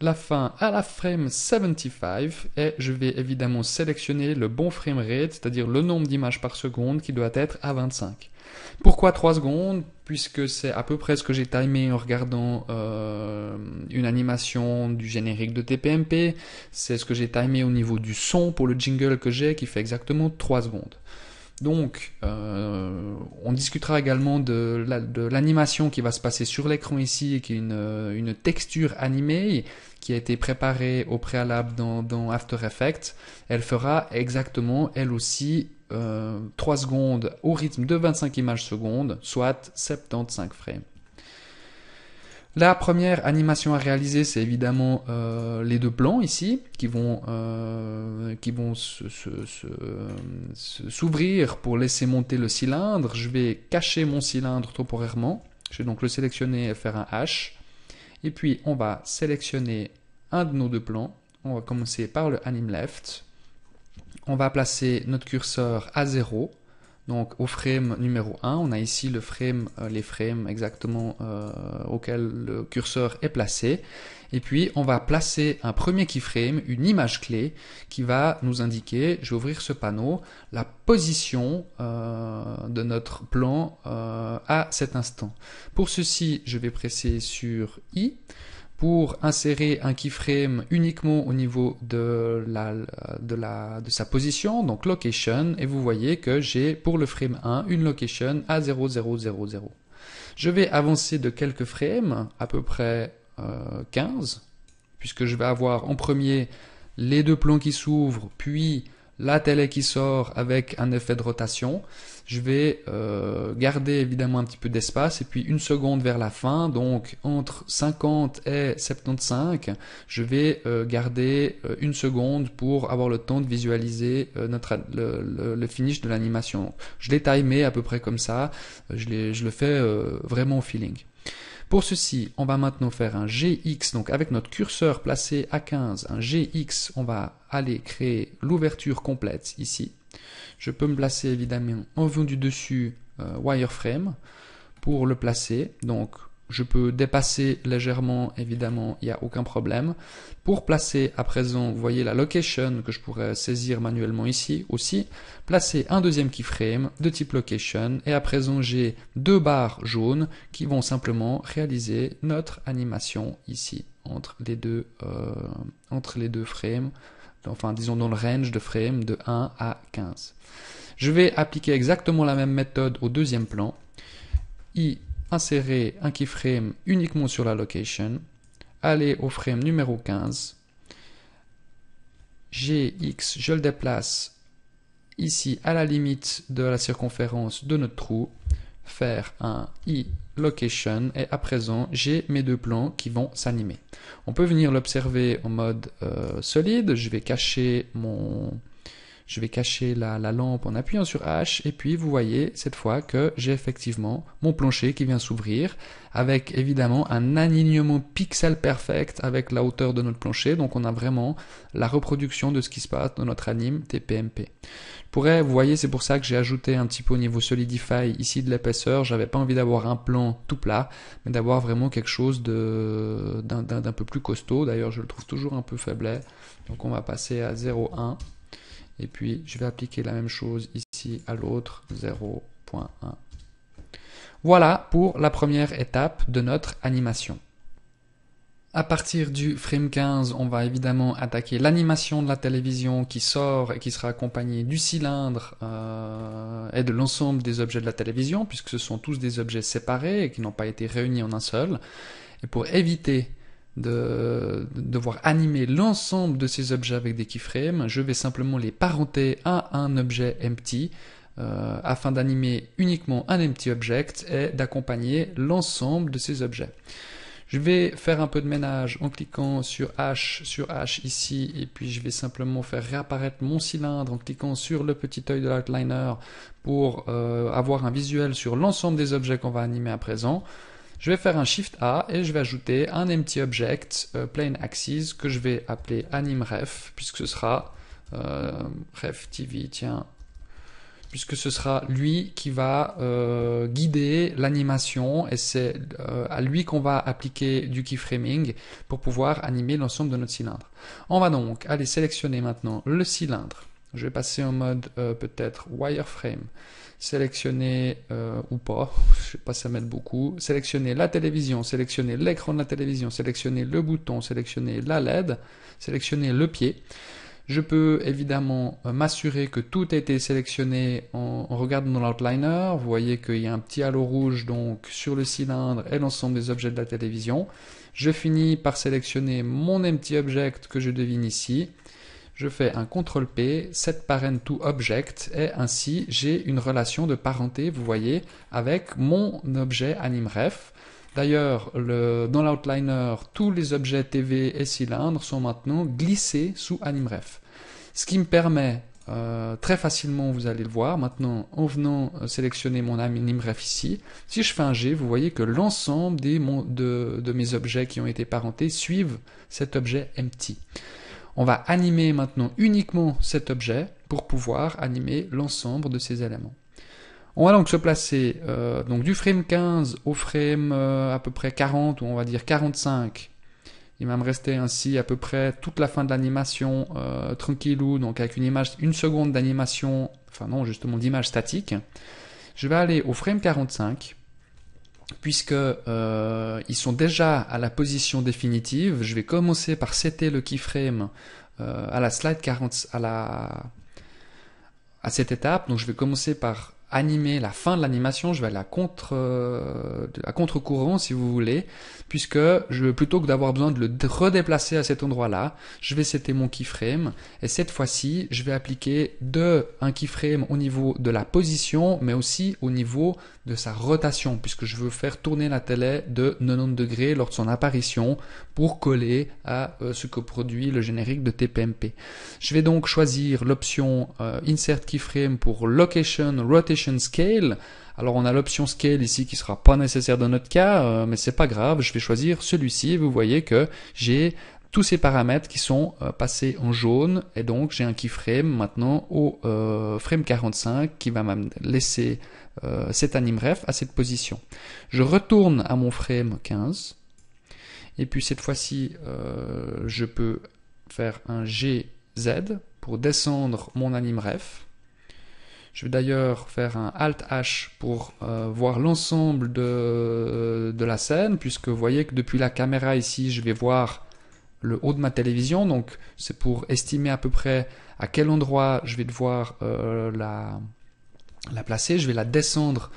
la fin à la frame soixante-quinze, et je vais évidemment sélectionner le bon frame rate, c'est-à-dire le nombre d'images par seconde qui doit être à vingt-cinq. Pourquoi trois secondes? Puisque c'est à peu près ce que j'ai timé en regardant euh, une animation du générique de T P M P, c'est ce que j'ai timé au niveau du son pour le jingle que j'ai qui fait exactement trois secondes. Donc, euh, on discutera également de l'animation qui va se passer sur l'écran ici, qui est une, une texture animée qui a été préparée au préalable dans, dans After Effects. Elle fera exactement, elle aussi, euh, trois secondes au rythme de vingt-cinq images secondes, soit soixante-quinze frames. La première animation à réaliser, c'est évidemment euh, les deux plans ici qui vont euh, qui vont se, se, se, se, s'ouvrir pour laisser monter le cylindre. Je vais cacher mon cylindre temporairement. Je vais donc le sélectionner et faire un H. Et puis on va sélectionner un de nos deux plans. On va commencer par le Anim Left. On va placer notre curseur à zéro. Donc au frame numéro un, on a ici le frame, euh, les frames exactement euh, auxquels le curseur est placé. Et puis on va placer un premier keyframe, une image clé qui va nous indiquer, je vais ouvrir ce panneau, la position euh, de notre plan euh, à cet instant. Pour ceci, je vais presser sur I. Pour insérer un keyframe uniquement au niveau de, la, de, la, de sa position, donc location, et vous voyez que j'ai pour le frame un une location à zéro zéro zéro zéro. Je vais avancer de quelques frames, à peu près euh, quinze, puisque je vais avoir en premier les deux plans qui s'ouvrent, puis la télé qui sort avec un effet de rotation. Je vais euh, garder évidemment un petit peu d'espace et puis une seconde vers la fin, donc entre cinquante et soixante-quinze, je vais euh, garder euh, une seconde pour avoir le temps de visualiser euh, notre, le, le, le finish de l'animation. Je l'ai timé à peu près comme ça, je, je le fais euh, vraiment au feeling. Pour ceci, on va maintenant faire un G X, donc avec notre curseur placé à quinze, un G X, on va aller créer l'ouverture complète ici. Je peux me placer évidemment en vue du dessus euh, wireframe pour le placer. Donc je peux dépasser légèrement, évidemment, il n'y a aucun problème. Pour placer à présent, vous voyez la location que je pourrais saisir manuellement ici aussi. Placer un deuxième keyframe de type location. Et à présent, j'ai deux barres jaunes qui vont simplement réaliser notre animation ici, entre les deux, euh, entre les deux frames, enfin disons dans le range de frames de un à quinze. Je vais appliquer exactement la même méthode au deuxième plan. I, insérer un keyframe uniquement sur la location, aller au frame numéro quinze, G X, je le déplace ici à la limite de la circonférence de notre trou, faire un I location et à présent j'ai mes deux plans qui vont s'animer. On peut venir l'observer en mode euh, solide, je vais cacher mon... Je vais cacher la, la lampe en appuyant sur H et puis vous voyez cette fois que j'ai effectivement mon plancher qui vient s'ouvrir avec évidemment un alignement pixel perfect avec la hauteur de notre plancher. Donc on a vraiment la reproduction de ce qui se passe dans notre anime T P M P. Je pourrais, vous voyez, c'est pour ça que j'ai ajouté un petit peu au niveau Solidify ici de l'épaisseur. J'avais pas envie d'avoir un plan tout plat, mais d'avoir vraiment quelque chose de d'un, d'un, d'un peu plus costaud. D'ailleurs, je le trouve toujours un peu faiblet. Donc on va passer à zéro virgule un. Et puis, je vais appliquer la même chose ici à l'autre, zéro virgule un. Voilà pour la première étape de notre animation. À partir du frame quinze, on va évidemment attaquer l'animation de la télévision qui sort et qui sera accompagnée du cylindre euh, et de l'ensemble des objets de la télévision, puisque ce sont tous des objets séparés et qui n'ont pas été réunis en un seul. Et pour éviter de devoir animer l'ensemble de ces objets avec des keyframes, je vais simplement les parenter à un objet empty euh, afin d'animer uniquement un empty object et d'accompagner l'ensemble de ces objets. Je vais faire un peu de ménage en cliquant sur H, sur H ici, et puis je vais simplement faire réapparaître mon cylindre en cliquant sur le petit œil de l'outliner pour euh, avoir un visuel sur l'ensemble des objets qu'on va animer à présent. Je vais faire un Shift A et je vais ajouter un empty object euh, plane axis que je vais appeler AnimRef puisque ce sera euh, ref T V, tiens, puisque ce sera lui qui va euh, guider l'animation et c'est euh, à lui qu'on va appliquer du keyframing pour pouvoir animer l'ensemble de notre cylindre. On va donc aller sélectionner maintenant le cylindre. Je vais passer en mode euh, peut-être wireframe, sélectionner euh, ou pas, je sais pas ça m'aide beaucoup, sélectionner la télévision, sélectionner l'écran de la télévision, sélectionner le bouton, sélectionner la L E D, sélectionner le pied. Je peux évidemment euh, m'assurer que tout a été sélectionné en, en regardant dans l'outliner. Vous voyez qu'il y a un petit halo rouge donc sur le cylindre et l'ensemble des objets de la télévision. Je finis par sélectionner mon empty object que je devine ici. Je fais un contrôle P, set parent to object, et ainsi j'ai une relation de parenté, vous voyez, avec mon objet AnimRef. D'ailleurs, dans l'outliner, tous les objets T V et cylindres sont maintenant glissés sous AnimRef. Ce qui me permet euh, très facilement, vous allez le voir, maintenant en venant sélectionner mon AnimRef ici, si je fais un G, vous voyez que l'ensemble des, de, de mes objets qui ont été parentés suivent cet objet empty. On va animer maintenant uniquement cet objet pour pouvoir animer l'ensemble de ces éléments. On va donc se placer euh, donc du frame quinze au frame euh, à peu près quarante, ou on va dire quarante-cinq. Il va me rester ainsi à peu près toute la fin de l'animation euh, tranquillou, donc avec une image, une seconde d'animation, enfin non, justement d'image statique. Je vais aller au frame quarante-cinq, puisque euh, ils sont déjà à la position définitive. Je vais commencer par setter le keyframe euh, à la slide quarante, à la à cette étape. Donc je vais commencer par animer la fin de l'animation, je vais aller à contre, euh, à contre-courant si vous voulez, puisque je, plutôt que d'avoir besoin de le redéplacer à cet endroit-là, je vais setter mon keyframe, et cette fois-ci, je vais appliquer de un keyframe au niveau de la position, mais aussi au niveau de sa rotation, puisque je veux faire tourner la télé de quatre-vingt-dix degrés lors de son apparition pour coller à euh, ce que produit le générique de T P M P. Je vais donc choisir l'option euh, Insert Keyframe pour Location Rotation Scale. Alors on a l'option Scale ici qui sera pas nécessaire dans notre cas, euh, mais c'est pas grave, je vais choisir celui-ci. Vous voyez que j'ai tous ces paramètres qui sont euh, passés en jaune, et donc j'ai un keyframe maintenant au euh, frame quarante-cinq qui va me laisser euh, cet animref à cette position. Je retourne à mon frame quinze, et puis cette fois-ci euh, je peux faire un G Z pour descendre mon animref. Je vais d'ailleurs faire un Alt H pour euh, voir l'ensemble de, de la scène, puisque vous voyez que depuis la caméra ici, je vais voir le haut de ma télévision. Donc c'est pour estimer à peu près à quel endroit je vais devoir euh, la, la placer. Je vais la descendre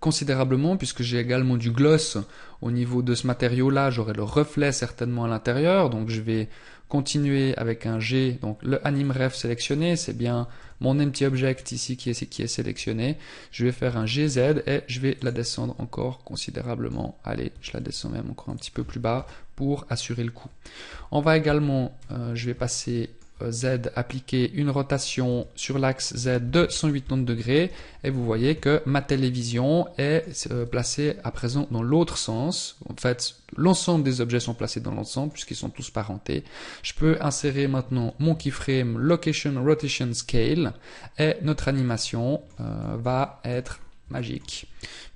considérablement, puisque j'ai également du gloss au niveau de ce matériau-là. J'aurai le reflet certainement à l'intérieur, donc je vais continuer avec un G, donc le AnimRef sélectionné, c'est bien mon empty object ici qui est, qui est sélectionné. Je vais faire un G Z et je vais la descendre encore considérablement. Allez, je la descends même encore un petit peu plus bas pour assurer le coup. On va également, euh, je vais passer Z, appliquer une rotation sur l'axe Z de cent quatre-vingt-dix degrés, et vous voyez que ma télévision est placée à présent dans l'autre sens. En fait, l'ensemble des objets sont placés dans l'ensemble puisqu'ils sont tous parentés. Je peux insérer maintenant mon keyframe Location Rotation Scale, et notre animation euh, va être magique,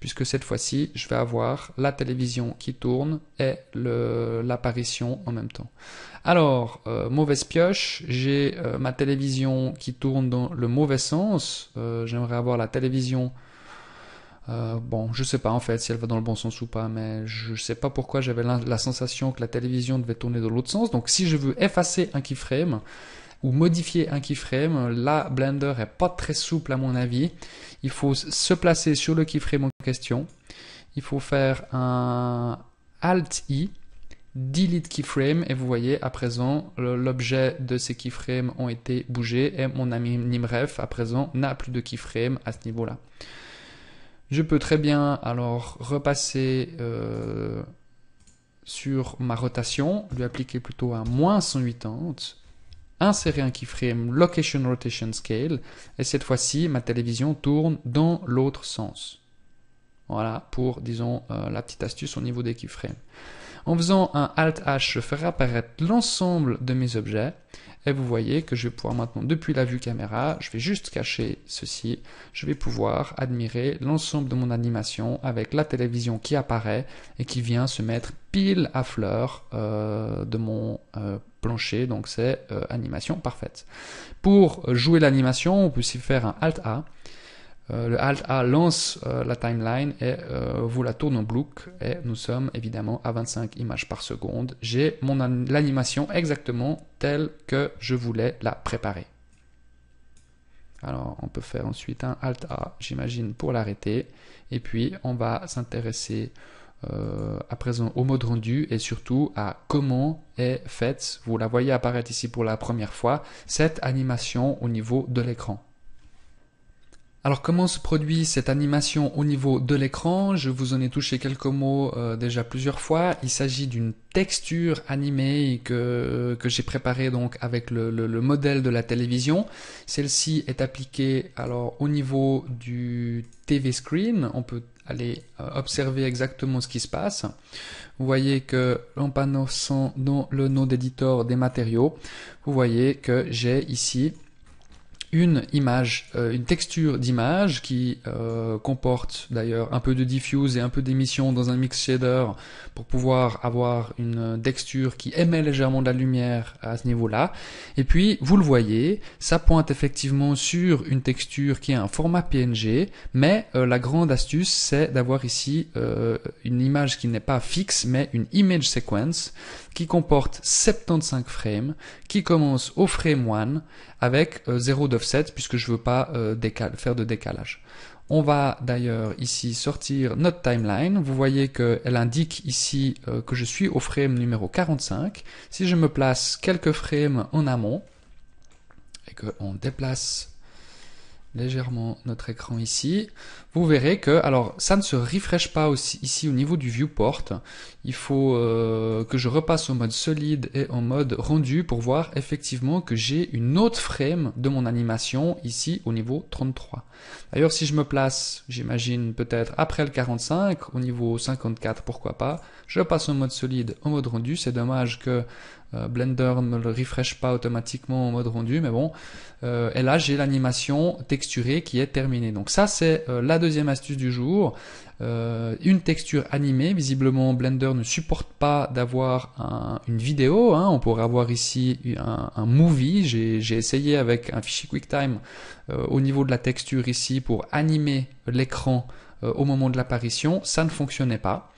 puisque cette fois-ci je vais avoir la télévision qui tourne et l'apparition en même temps. Alors, euh, mauvaise pioche, j'ai euh, ma télévision qui tourne dans le mauvais sens. Euh, j'aimerais avoir la télévision, euh, bon, je sais pas en fait si elle va dans le bon sens ou pas, mais je sais pas pourquoi j'avais la, la sensation que la télévision devait tourner dans l'autre sens. Donc si je veux effacer un keyframe ou modifier un keyframe, là Blender est pas très souple à mon avis. Il faut se placer sur le keyframe en question, il faut faire un Alt I, Delete Keyframe, et vous voyez à présent l'objet de ces keyframes ont été bougés et mon animref à présent n'a plus de keyframe à ce niveau là. Je peux très bien alors repasser euh, sur ma rotation, lui appliquer plutôt un moins cent quatre-vingts, insérer un keyframe Location Rotation Scale, et cette fois-ci ma télévision tourne dans l'autre sens. Voilà pour, disons, euh, la petite astuce au niveau des keyframes. En faisant un Alt H, je ferai apparaître l'ensemble de mes objets, et vous voyez que je vais pouvoir maintenant, depuis la vue caméra, je vais juste cacher ceci, je vais pouvoir admirer l'ensemble de mon animation avec la télévision qui apparaît et qui vient se mettre pile à fleur euh, de mon euh, plancher, donc c'est euh, animation parfaite. Pour jouer l'animation, on peut aussi faire un Alt A. Euh, le Alt A lance euh, la timeline et euh, vous la tourne en bloc, et nous sommes évidemment à vingt-cinq images par seconde. J'ai mon l'animation exactement telle que je voulais la préparer. Alors on peut faire ensuite un Alt A, j'imagine, pour l'arrêter, et puis on va s'intéresser Euh, à présent au mode rendu, et surtout à comment est faite, vous la voyez apparaître ici pour la première fois, cette animation au niveau de l'écran. Alors comment se produit cette animation au niveau de l'écran? Je vous en ai touché quelques mots euh, déjà plusieurs fois. Il s'agit d'une texture animée que, que j'ai préparée donc avec le, le, le modèle de la télévision. Celle-ci est appliquée alors au niveau du T V screen. On peut aller observer exactement ce qui se passe. Vous voyez que, en passant dans le node editor des matériaux, vous voyez que j'ai ici une image, euh, une texture d'image qui euh, comporte d'ailleurs un peu de diffuse et un peu d'émission dans un mix shader pour pouvoir avoir une texture qui émet légèrement de la lumière à ce niveau-là. Et puis, vous le voyez, ça pointe effectivement sur une texture qui a un format P N G, mais euh, la grande astuce, c'est d'avoir ici euh, une image qui n'est pas fixe, mais une image sequence qui comporte soixante-quinze frames, qui commence au frame un avec euh, zéro de offset puisque je veux pas euh, décale, faire de décalage. On va d'ailleurs ici sortir notre timeline. Vous voyez qu'elle indique ici euh, que je suis au frame numéro quarante-cinq. Si je me place quelques frames en amont et qu'on déplace légèrement notre écran ici, vous verrez que, alors ça ne se refresh pas aussi ici au niveau du viewport, il faut euh, que je repasse au mode solide et en mode rendu pour voir effectivement que j'ai une autre frame de mon animation ici au niveau trente-trois. D'ailleurs si je me place, j'imagine peut-être après le quarante-cinq, au niveau cinquante-quatre pourquoi pas, je passe au mode solide, en mode rendu. C'est dommage que euh, Blender ne le refresh pas automatiquement en mode rendu, mais bon, euh, et là j'ai l'animation texturée qui est terminée. Donc ça c'est euh, la deuxième astuce du jour, euh, une texture animée. Visiblement Blender ne supporte pas d'avoir un, une vidéo, hein. On pourrait avoir ici un, un movie. J'ai essayé avec un fichier QuickTime euh, au niveau de la texture ici pour animer l'écran euh, au moment de l'apparition, ça ne fonctionnait pas.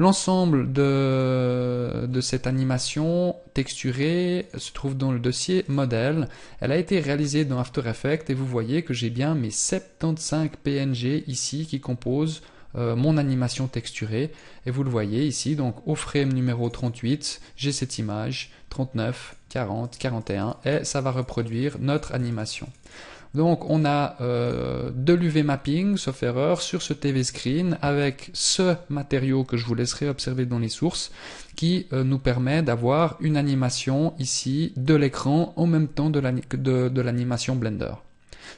L'ensemble de, de cette animation texturée se trouve dans le dossier modèle. Elle a été réalisée dans After Effects et vous voyez que j'ai bien mes soixante-quinze P N G ici qui composent euh, mon animation texturée. Et vous le voyez ici, donc au frame numéro trente-huit, j'ai cette image, trente-neuf, quarante, quarante et un, et ça va reproduire notre animation. Donc on a euh, de l'U V mapping, sauf erreur, sur ce T V screen avec ce matériau que je vous laisserai observer dans les sources qui euh, nous permet d'avoir une animation ici de l'écran en même temps de l'animation de, de Blender.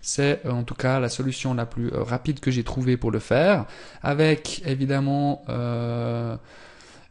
C'est euh, en tout cas la solution la plus euh, rapide que j'ai trouvée pour le faire, avec évidemment euh,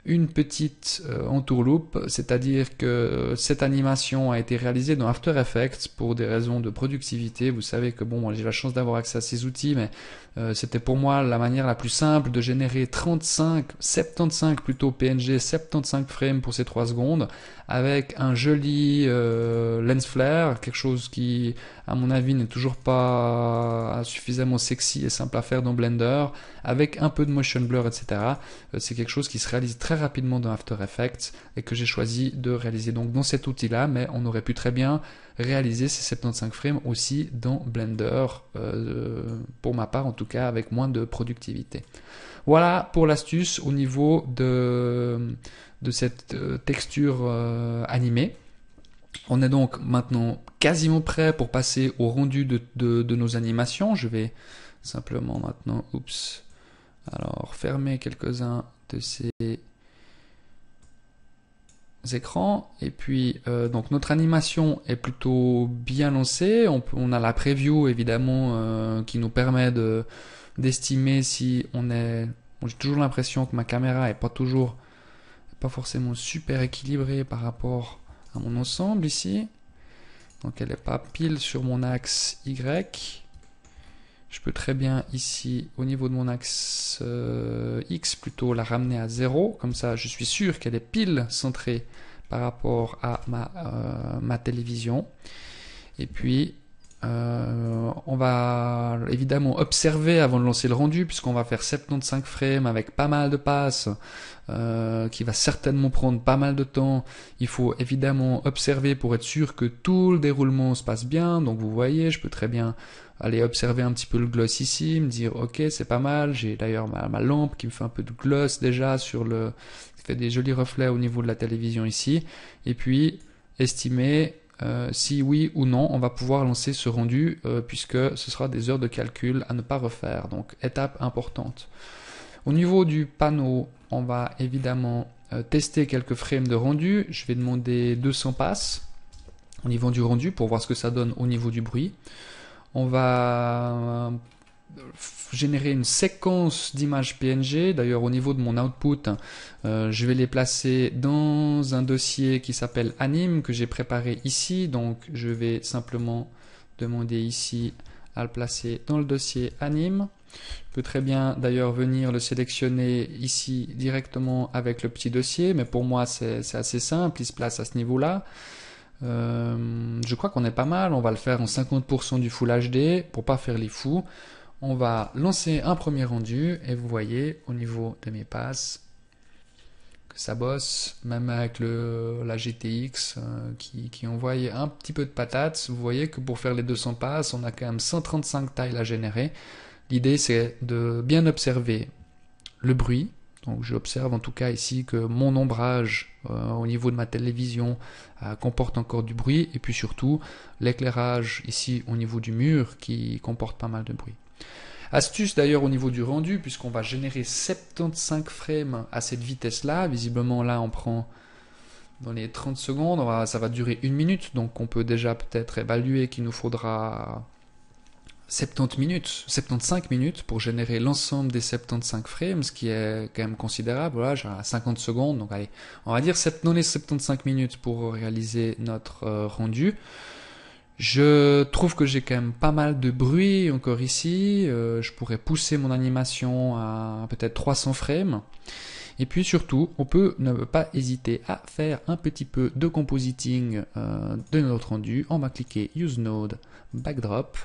une petite euh, entourloupe, c'est-à-dire que euh, cette animation a été réalisée dans After Effects pour des raisons de productivité. Vous savez que bon, j'ai la chance d'avoir accès à ces outils, mais euh, c'était pour moi la manière la plus simple de générer trente-cinq, soixante-quinze plutôt P N G, soixante-quinze frames pour ces trois secondes, avec un joli euh, lens flare, quelque chose qui, à mon avis, n'est toujours pas suffisamment sexy et simple à faire dans Blender, avec un peu de motion blur, et cetera. Euh, c'est quelque chose qui se réalise très très rapidement dans After Effects et que j'ai choisi de réaliser donc dans cet outil là, mais on aurait pu très bien réaliser ces soixante-quinze frames aussi dans Blender, euh, pour ma part en tout cas, avec moins de productivité. Voilà pour l'astuce au niveau de, de cette texture euh, animée. On est donc maintenant quasiment prêt pour passer au rendu de, de, de nos animations. Je vais simplement maintenant, oups, alors fermer quelques-uns de ces écrans, et puis euh, donc notre animation est plutôt bien lancée. On, peut, on a la preview évidemment euh, qui nous permet de d'estimer si on est. Bon, j'ai toujours l'impression que ma caméra est pas toujours, pas forcément super équilibrée par rapport à mon ensemble ici. Donc elle est pas pile sur mon axe Y. Je peux très bien ici, au niveau de mon axe euh, X, plutôt la ramener à zéro. Comme ça, je suis sûr qu'elle est pile centrée par rapport à ma, euh, ma télévision. Et puis, euh, on va évidemment observer avant de lancer le rendu, puisqu'on va faire soixante-quinze frames avec pas mal de passes, euh, qui va certainement prendre pas mal de temps. Il faut évidemment observer pour être sûr que tout le déroulement se passe bien. Donc vous voyez, je peux très bien aller observer un petit peu le gloss ici, me dire ok, c'est pas mal. J'ai d'ailleurs ma, ma lampe qui me fait un peu de gloss déjà sur le, qui fait des jolis reflets au niveau de la télévision ici, et puis estimer euh, si oui ou non on va pouvoir lancer ce rendu, euh, puisque ce sera des heures de calcul à ne pas refaire. Donc étape importante. Au niveau du panneau, on va évidemment euh, tester quelques frames de rendu. Je vais demander deux cents passes au niveau du rendu pour voir ce que ça donne au niveau du bruit. On va générer une séquence d'images P N G. D'ailleurs, au niveau de mon output, euh, je vais les placer dans un dossier qui s'appelle Anime, que j'ai préparé ici. Donc, je vais simplement demander ici à le placer dans le dossier anime. Je peux très bien d'ailleurs venir le sélectionner ici directement avec le petit dossier, mais pour moi c'est assez simple, il se place à ce niveau-là. Euh, je crois qu'on est pas mal, on va le faire en cinquante pour cent du Full H D pour pas faire les fous. On va lancer un premier rendu et vous voyez au niveau de mes passes que ça bosse, même avec le, la G T X euh, qui, qui envoyait un petit peu de patates. Vous voyez que pour faire les deux cents passes, on a quand même cent trente-cinq tiles à générer. L'idée c'est de bien observer le bruit. Donc j'observe en tout cas ici que mon ombrage euh, au niveau de ma télévision euh, comporte encore du bruit, et puis surtout l'éclairage ici au niveau du mur qui comporte pas mal de bruit. Astuce d'ailleurs au niveau du rendu, puisqu'on va générer soixante-quinze frames à cette vitesse là, visiblement là on prend dans les trente secondes, on va, ça va durer une minute, donc on peut déjà peut-être évaluer qu'il nous faudra soixante-dix minutes, soixante-quinze minutes pour générer l'ensemble des soixante-quinze frames, ce qui est quand même considérable. Voilà, j'ai cinquante secondes, donc allez, on va dire soixante-quinze minutes pour réaliser notre euh, rendu. Je trouve que j'ai quand même pas mal de bruit encore ici, euh, je pourrais pousser mon animation à peut-être trois cents frames. Et puis surtout, on peut ne pas hésiter à faire un petit peu de compositing euh, de notre rendu. On va cliquer Use Node Backdrop.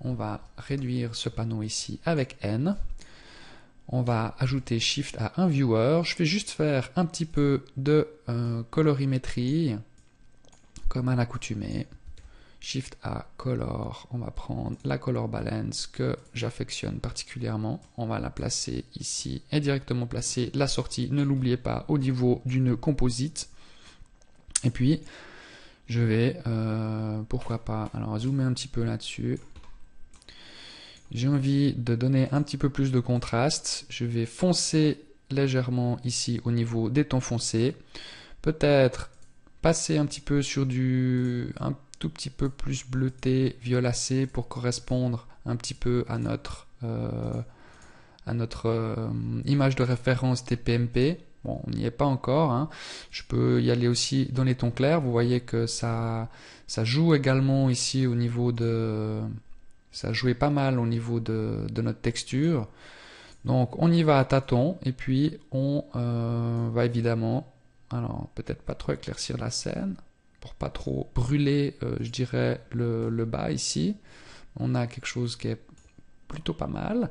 On va réduire ce panneau ici avec N. On va ajouter Shift à un viewer. Je vais juste faire un petit peu de euh, colorimétrie, comme à l'accoutumée. Shift à Color. On va prendre la Color Balance que j'affectionne particulièrement. On va la placer ici et directement placer la sortie, ne l'oubliez pas, au niveau du nœud Composite. Et puis, je vais, euh, pourquoi pas, alors zoomer un petit peu là-dessus. J'ai envie de donner un petit peu plus de contraste. Je vais foncer légèrement ici au niveau des tons foncés. Peut-être passer un petit peu sur du un tout petit peu plus bleuté, violacé pour correspondre un petit peu à notre euh, à notre euh, image de référence T P M P. Bon, on n'y est pas encore, hein. Je peux y aller aussi dans les tons clairs. Vous voyez que ça ça joue également ici au niveau de... Ça jouait pas mal au niveau de, de notre texture. Donc on y va à tâtons et puis on euh, va évidemment, alors peut-être pas trop éclaircir la scène pour pas trop brûler, euh, je dirais, le, le bas ici. On a quelque chose qui est plutôt pas mal.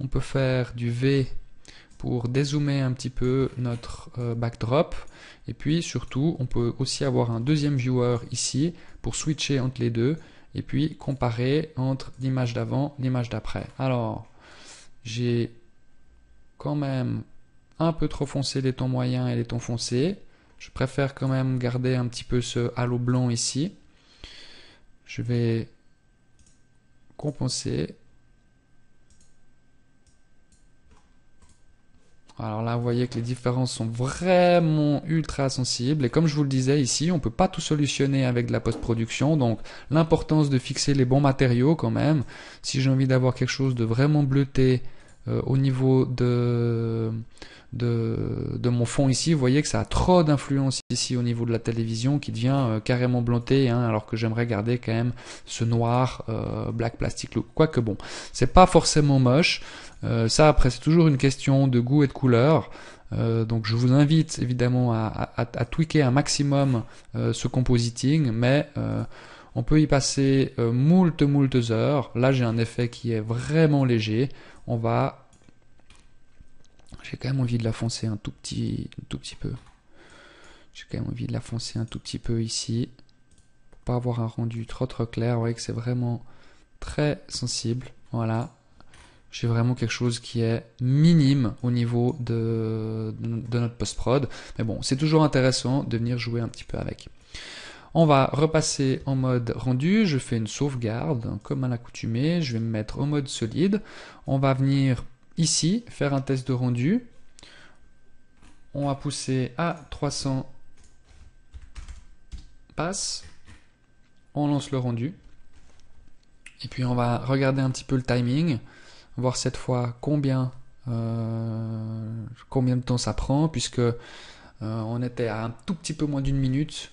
On peut faire du V pour dézoomer un petit peu notre euh, backdrop. Et puis surtout, on peut aussi avoir un deuxième viewer ici pour switcher entre les deux. Et puis comparer entre l'image d'avant et l'image d'après. Alors, j'ai quand même un peu trop foncé les tons moyens et les tons foncés. Je préfère quand même garder un petit peu ce halo blanc ici. Je vais compenser. Alors là, vous voyez que les différences sont vraiment ultra sensibles. Et comme je vous le disais ici, on ne peut pas tout solutionner avec de la post-production. Donc, l'importance de fixer les bons matériaux quand même. Si j'ai envie d'avoir quelque chose de vraiment bleuté euh, au niveau de, de, de mon fond ici, vous voyez que ça a trop d'influence ici au niveau de la télévision qui devient euh, carrément bleuté, hein, alors que j'aimerais garder quand même ce noir euh, black plastic look. Quoique bon, c'est pas forcément moche. Euh, ça après c'est toujours une question de goût et de couleur, euh, donc je vous invite évidemment à, à, à tweaker un maximum euh, ce compositing, mais euh, on peut y passer euh, moult moult heures. Là j'ai un effet qui est vraiment léger, on va, j'ai quand même envie de la foncer un tout petit, un tout petit peu, j'ai quand même envie de la foncer un tout petit peu ici, pour pas avoir un rendu trop trop clair. Vous voyez que c'est vraiment très sensible, voilà. J'ai vraiment quelque chose qui est minime au niveau de, de notre post-prod. Mais bon, c'est toujours intéressant de venir jouer un petit peu avec. On va repasser en mode rendu. Je fais une sauvegarde, comme à l'accoutumée. Je vais me mettre en mode solide. On va venir ici faire un test de rendu. On va pousser à trois cents passes. On lance le rendu. Et puis on va regarder un petit peu le timing. Voir cette fois combien euh, combien de temps ça prend, puisque euh, on était à un tout petit peu moins d'une minute.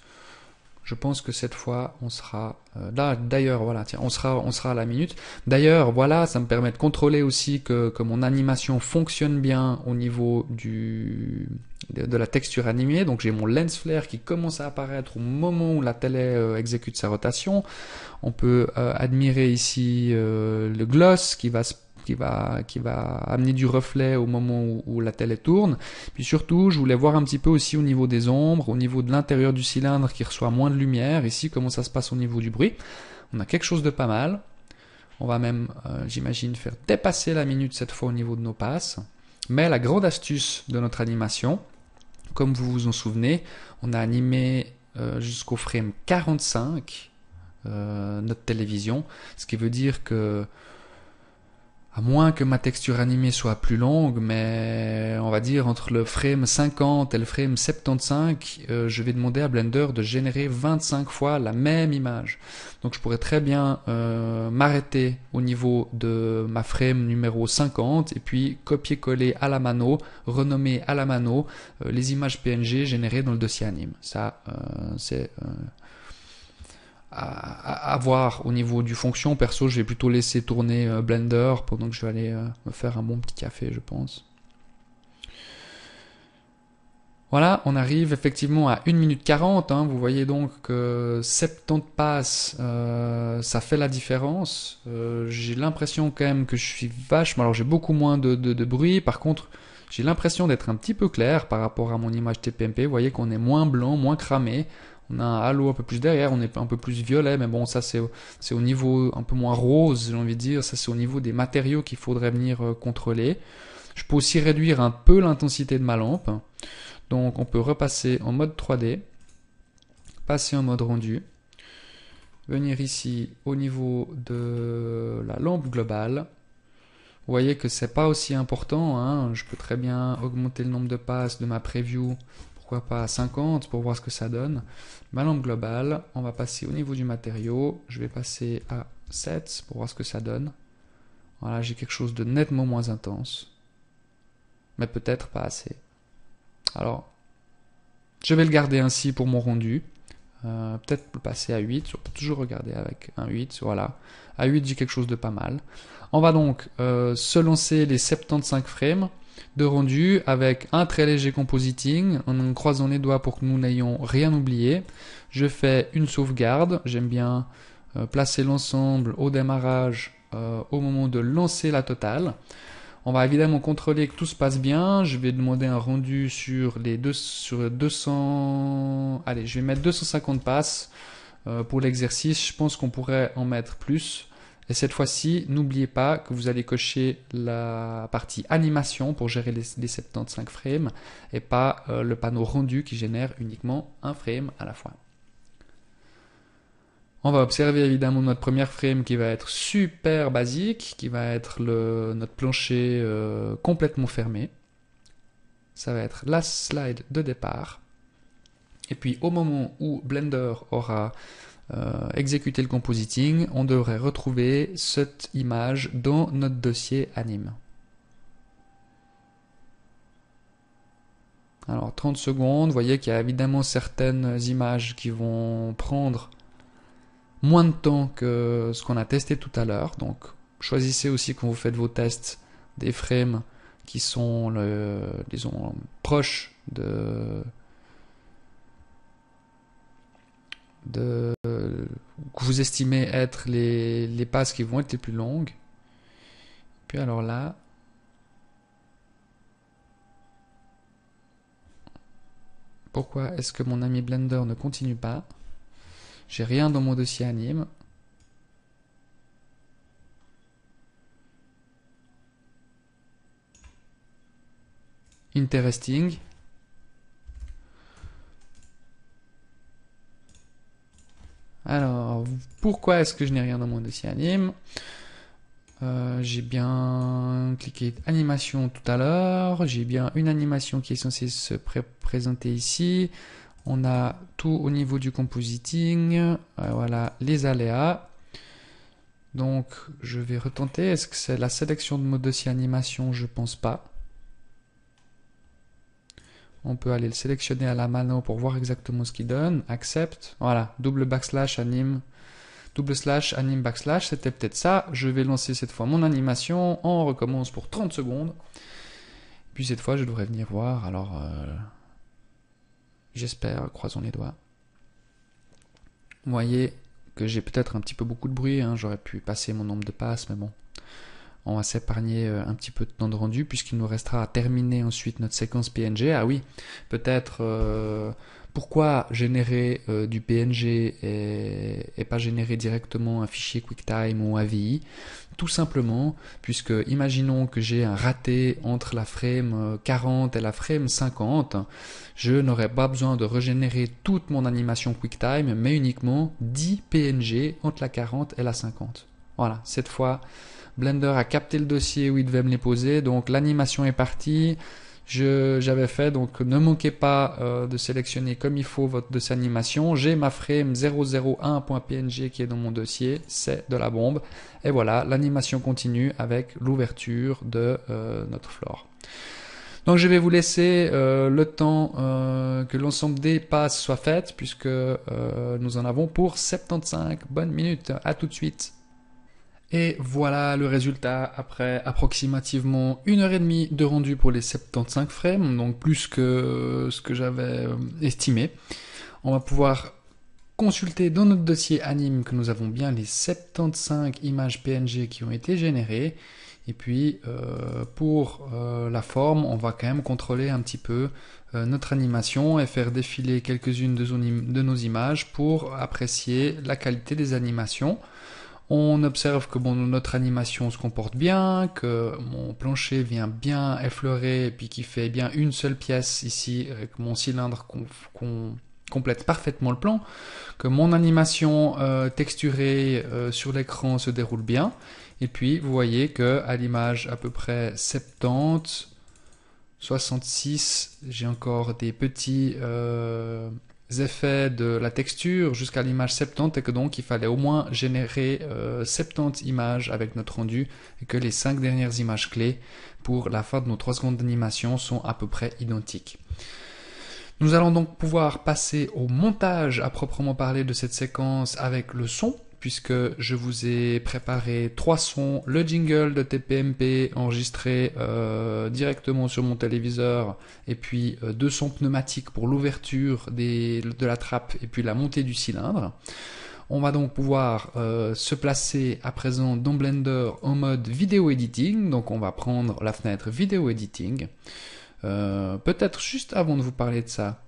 Je pense que cette fois, on sera... Euh, là, d'ailleurs, voilà, tiens, on sera, on sera à la minute. D'ailleurs, voilà, ça me permet de contrôler aussi que, que mon animation fonctionne bien au niveau du, de, de la texture animée. Donc, j'ai mon lens flare qui commence à apparaître au moment où la télé euh, exécute sa rotation. On peut euh, admirer ici euh, le gloss qui va se Qui va, qui va amener du reflet au moment où, où la télé tourne. Puis surtout, je voulais voir un petit peu aussi au niveau des ombres, au niveau de l'intérieur du cylindre qui reçoit moins de lumière. Ici, comment ça se passe au niveau du bruit. On a quelque chose de pas mal. On va même, euh, j'imagine, faire dépasser la minute cette fois au niveau de nos passes. Mais la grande astuce de notre animation, comme vous vous en souvenez, on a animé euh, jusqu'au frame quarante-cinq euh, notre télévision, ce qui veut dire que à moins que ma texture animée soit plus longue, mais on va dire entre le frame cinquante et le frame soixante-quinze, euh, je vais demander à Blender de générer vingt-cinq fois la même image. Donc je pourrais très bien euh, m'arrêter au niveau de ma frame numéro cinquante et puis copier-coller à la mano, renommer à la mano euh, les images P N G générées dans le dossier anime. Ça, euh, c'est... Euh À, à, à voir au niveau du fonction. Perso, je vais plutôt laisser tourner euh, Blender pendant que je vais aller euh, me faire un bon petit café, je pense. Voilà, on arrive effectivement à une minute quarante. Hein. Vous voyez donc que soixante-dix passes, euh, ça fait la différence. Euh, j'ai l'impression quand même que je suis vachement... Alors j'ai beaucoup moins de, de, de bruit. Par contre, j'ai l'impression d'être un petit peu clair par rapport à mon image T P M P. Vous voyez qu'on est moins blanc, moins cramé. On a un halo un peu plus derrière, on est un peu plus violet, mais bon, ça c'est au niveau un peu moins rose, j'ai envie de dire. Ça c'est au niveau des matériaux qu'il faudrait venir euh, contrôler. Je peux aussi réduire un peu l'intensité de ma lampe. Donc on peut repasser en mode trois D, passer en mode rendu, venir ici au niveau de la lampe globale. Vous voyez que c'est pas aussi important, hein. Je peux très bien augmenter le nombre de passes de ma preview. Pourquoi pas à cinquante pour voir ce que ça donne. Ma lampe globale, on va passer au niveau du matériau. Je vais passer à sept pour voir ce que ça donne. Voilà, j'ai quelque chose de nettement moins intense. Mais peut-être pas assez. Alors, je vais le garder ainsi pour mon rendu. Euh, peut-être le passer à huit. On peut toujours regarder avec un huit. Voilà. À huit, j'ai quelque chose de pas mal. On va donc euh, se lancer les soixante-quinze frames de rendu avec un très léger compositing en croisant les doigts pour que nous n'ayons rien oublié. Je fais une sauvegarde. J'aime bien euh, placer l'ensemble au démarrage euh, au moment de lancer la totale. On va évidemment contrôler que tout se passe bien. Je vais demander un rendu sur les deux, sur deux cents... Allez, je vais mettre deux cent cinquante passes euh, pour l'exercice. Je pense qu'on pourrait en mettre plus. Et cette fois-ci, n'oubliez pas que vous allez cocher la partie animation pour gérer les, les soixante-quinze frames et pas euh, le panneau rendu qui génère uniquement un frame à la fois. On va observer évidemment notre première frame qui va être super basique, qui va être le, notre plancher euh, complètement fermé. Ça va être la slide de départ. Et puis au moment où Blender aura... Euh, exécuter le compositing, on devrait retrouver cette image dans notre dossier anime. Alors trente secondes, vous voyez qu'il y a évidemment certaines images qui vont prendre moins de temps que ce qu'on a testé tout à l'heure. Donc choisissez aussi quand vous faites vos tests des frames qui sont le, disons, proches de... De, euh, que vous estimez être les, les passes qui vont être les plus longues. Puis alors là, pourquoi est-ce que mon ami Blender ne continue pas? J'ai rien dans mon dossier anime. Interesting. Alors, pourquoi est-ce que je n'ai rien dans mon dossier anime? euh, J'ai bien cliqué animation tout à l'heure. J'ai bien une animation qui est censée se pré présenter ici. On a tout au niveau du compositing. Euh, voilà, les aléas. Donc, je vais retenter. Est-ce que c'est la sélection de mon dossier animation? Je pense pas. On peut aller le sélectionner à la mano pour voir exactement ce qu'il donne. Accepte. Voilà. Double backslash anime. Double slash anime backslash. C'était peut-être ça. Je vais lancer cette fois mon animation. On recommence pour trente secondes. Puis cette fois, je devrais venir voir. Alors, euh, j'espère. Croisons les doigts. Vous voyez que j'ai peut-être un petit peu beaucoup de bruit. Hein. J'aurais pu passer mon nombre de passes, mais bon. On va s'épargner un petit peu de temps de rendu puisqu'il nous restera à terminer ensuite notre séquence P N G. Ah oui, peut-être euh, pourquoi générer euh, du P N G et, et pas générer directement un fichier QuickTime ou A V I? Tout simplement, puisque imaginons que j'ai un raté entre la frame quarante et la frame cinquante, je n'aurai pas besoin de régénérer toute mon animation QuickTime, mais uniquement dix P N G entre la quarante et la cinquante. Voilà, cette fois... Blender a capté le dossier où il devait me les poser, donc l'animation est partie. J'avais fait, donc ne manquez pas euh, de sélectionner comme il faut votre dossier animation. J'ai ma frame zéro zéro un point P N G qui est dans mon dossier, c'est de la bombe. Et voilà, l'animation continue avec l'ouverture de euh, notre floor. Donc je vais vous laisser euh, le temps euh, que l'ensemble des passes soit faites, puisque euh, nous en avons pour soixante-quinze bonnes minutes. À tout de suite. Et voilà le résultat après approximativement une heure et demie de rendu pour les soixante-quinze frames, donc plus que ce que j'avais estimé. On va pouvoir consulter dans notre dossier anime que nous avons bien les soixante-quinze images P N G qui ont été générées. Et puis euh, pour euh, la forme, on va quand même contrôler un petit peu euh, notre animation et faire défiler quelques-unes de, de nos images pour apprécier la qualité des animations. On observe que bon, notre animation se comporte bien, que mon plancher vient bien effleurer et puis qu'il fait bien une seule pièce ici, avec mon cylindre qu'on qu'on complète parfaitement le plan, que mon animation euh, texturée euh, sur l'écran se déroule bien. Et puis vous voyez que à l'image à peu près soixante-dix, soixante-six, j'ai encore des petits... Euh, effets de la texture jusqu'à l'image soixante-dix, et que donc il fallait au moins générer euh, soixante-dix images avec notre rendu, et que les cinq dernières images clés pour la fin de nos trois secondes d'animation sont à peu près identiques. Nous allons donc pouvoir passer au montage à proprement parler de cette séquence avec le son, puisque je vous ai préparé trois sons, le jingle de T P M P enregistré euh, directement sur mon téléviseur, et puis euh, deux sons pneumatiques pour l'ouverture de la trappe et puis la montée du cylindre. On va donc pouvoir euh, se placer à présent dans Blender en mode vidéo editing, donc on va prendre la fenêtre vidéo editing. Euh, peut-être juste avant de vous parler de ça,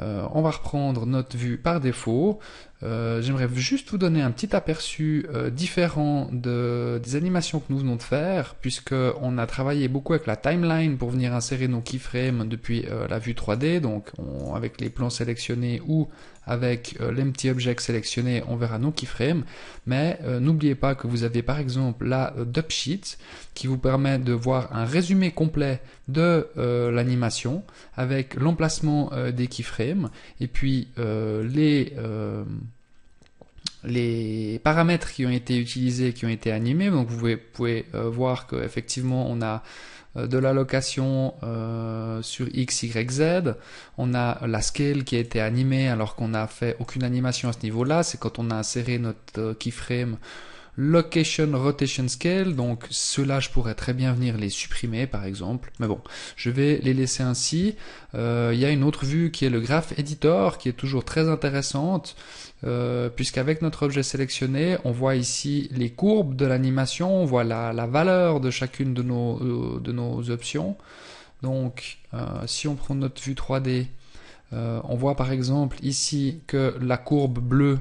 Euh, on va reprendre notre vue par défaut. Euh, J'aimerais juste vous donner un petit aperçu euh, différent de, des animations que nous venons de faire, puisqu'on a travaillé beaucoup avec la timeline pour venir insérer nos keyframes depuis euh, la vue trois D, donc on, avec les plans sélectionnés ou avec euh, l'empty object sélectionné, on verra nos keyframes. Mais euh, n'oubliez pas que vous avez par exemple la euh, dub sheet qui vous permet de voir un résumé complet de euh, l'animation avec l'emplacement euh, des keyframes et puis euh, les... Euh, les paramètres qui ont été utilisés, qui ont été animés. Donc vous pouvez, pouvez euh, voir qu'effectivement on a euh, de l'allocation euh, sur X, Y, Z, on a la scale qui a été animée alors qu'on n'a fait aucune animation à ce niveau-là, c'est quand on a inséré notre euh, keyframe location, rotation, scale, donc ceux-là je pourrais très bien venir les supprimer par exemple, mais bon, je vais les laisser ainsi. Euh, il y a une autre vue qui est le graph editor qui est toujours très intéressante, euh, puisqu'avec notre objet sélectionné, on voit ici les courbes de l'animation, on voit la, la valeur de chacune de nos, euh, de nos options. Donc euh, si on prend notre vue trois D, euh, on voit par exemple ici que la courbe bleue,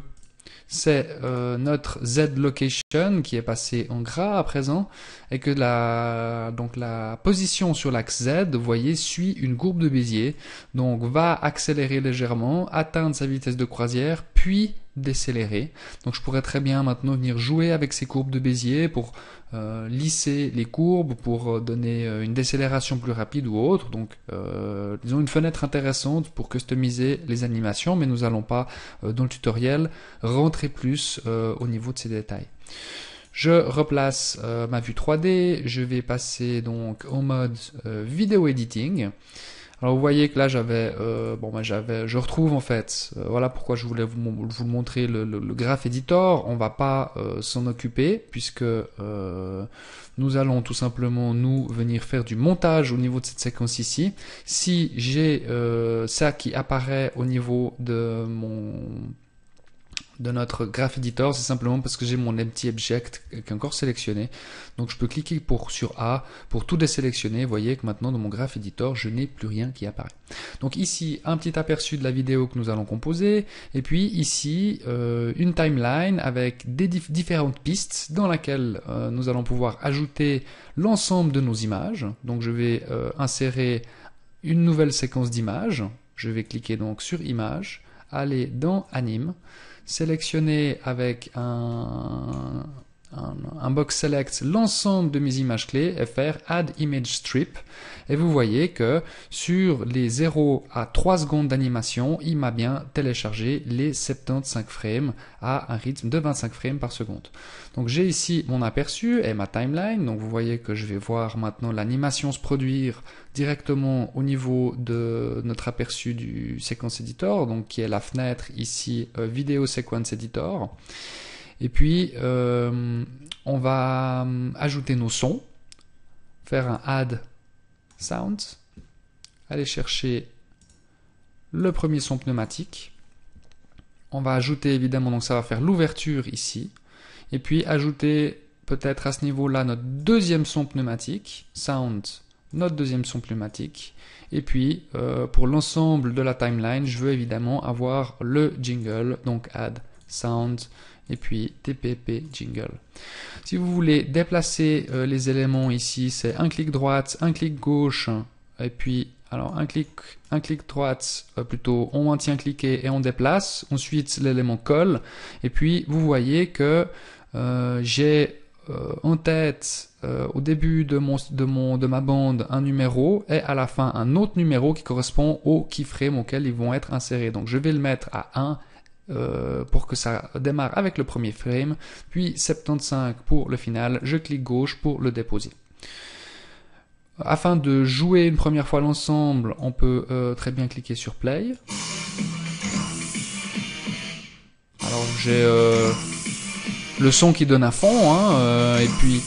c'est euh, notre Z location qui est passé en gras à présent, et que la, donc la position sur l'axe Z, vous voyez, suit une courbe de Bézier, donc va accélérer légèrement, atteindre sa vitesse de croisière, puis décélérer. Donc je pourrais très bien maintenant venir jouer avec ces courbes de Bézier pour euh, lisser les courbes, pour donner une décélération plus rapide ou autre. Donc euh, disons une fenêtre intéressante pour customiser les animations, mais nous n'allons pas euh, dans le tutoriel rentrer plus euh, au niveau de ces détails. Je replace euh, ma vue trois D, je vais passer donc en mode euh, vidéo editing. Alors vous voyez que là j'avais, euh, bon bah j'avais, je retrouve en fait, euh, voilà pourquoi je voulais vous, vous montrer le, le, le graph editor. On va pas euh, s'en occuper puisque euh, nous allons tout simplement nous venir faire du montage au niveau de cette séquence ici. Si j'ai euh, ça qui apparaît au niveau de mon de notre graph editor, c'est simplement parce que j'ai mon empty object qui est encore sélectionné. Donc je peux cliquer pour, sur A pour tout désélectionner. Vous voyez que maintenant dans mon graph editor, je n'ai plus rien qui apparaît. Donc ici, un petit aperçu de la vidéo que nous allons composer. Et puis ici, euh, une timeline avec des diff différentes pistes dans laquelle euh, nous allons pouvoir ajouter l'ensemble de nos images. Donc je vais euh, insérer une nouvelle séquence d'images. Je vais cliquer donc sur Images, aller dans Anime, sélectionner avec un, un, un box select l'ensemble de mes images clés et faire Add Image Strip. Et vous voyez que sur les zéro à trois secondes d'animation, il m'a bien téléchargé les soixante-quinze frames à un rythme de vingt-cinq frames par seconde. Donc j'ai ici mon aperçu et ma timeline. Donc vous voyez que je vais voir maintenant l'animation se produire directement au niveau de notre aperçu du Sequence Editor, donc qui est la fenêtre ici euh, Vidéo Sequence Editor. Et puis euh, on va ajouter nos sons, faire un Add Sound, aller chercher le premier son pneumatique. On va ajouter évidemment, donc ça va faire l'ouverture ici, et puis ajouter peut-être à ce niveau-là notre deuxième son pneumatique, Sound, notre deuxième son pneumatique. Et puis euh, pour l'ensemble de la timeline, je veux évidemment avoir le jingle, donc Add Sound et puis T P P Jingle. Si vous voulez déplacer euh, les éléments ici, c'est un clic droite, un clic gauche, et puis alors un clic, un clic droite, euh, plutôt on maintient cliqué et on déplace, ensuite l'élément colle, et puis vous voyez que euh, j'ai euh, en tête euh, au début de, mon, de, mon, de ma bande un numéro et à la fin un autre numéro qui correspond au keyframe auquel ils vont être insérés. Donc je vais le mettre à un Euh, pour que ça démarre avec le premier frame, puis soixante-quinze pour le final, je clique gauche pour le déposer. Afin de jouer une première fois l'ensemble, on peut euh, très bien cliquer sur play. Alors j'ai euh, le son qui donne à fond, hein, euh, et puis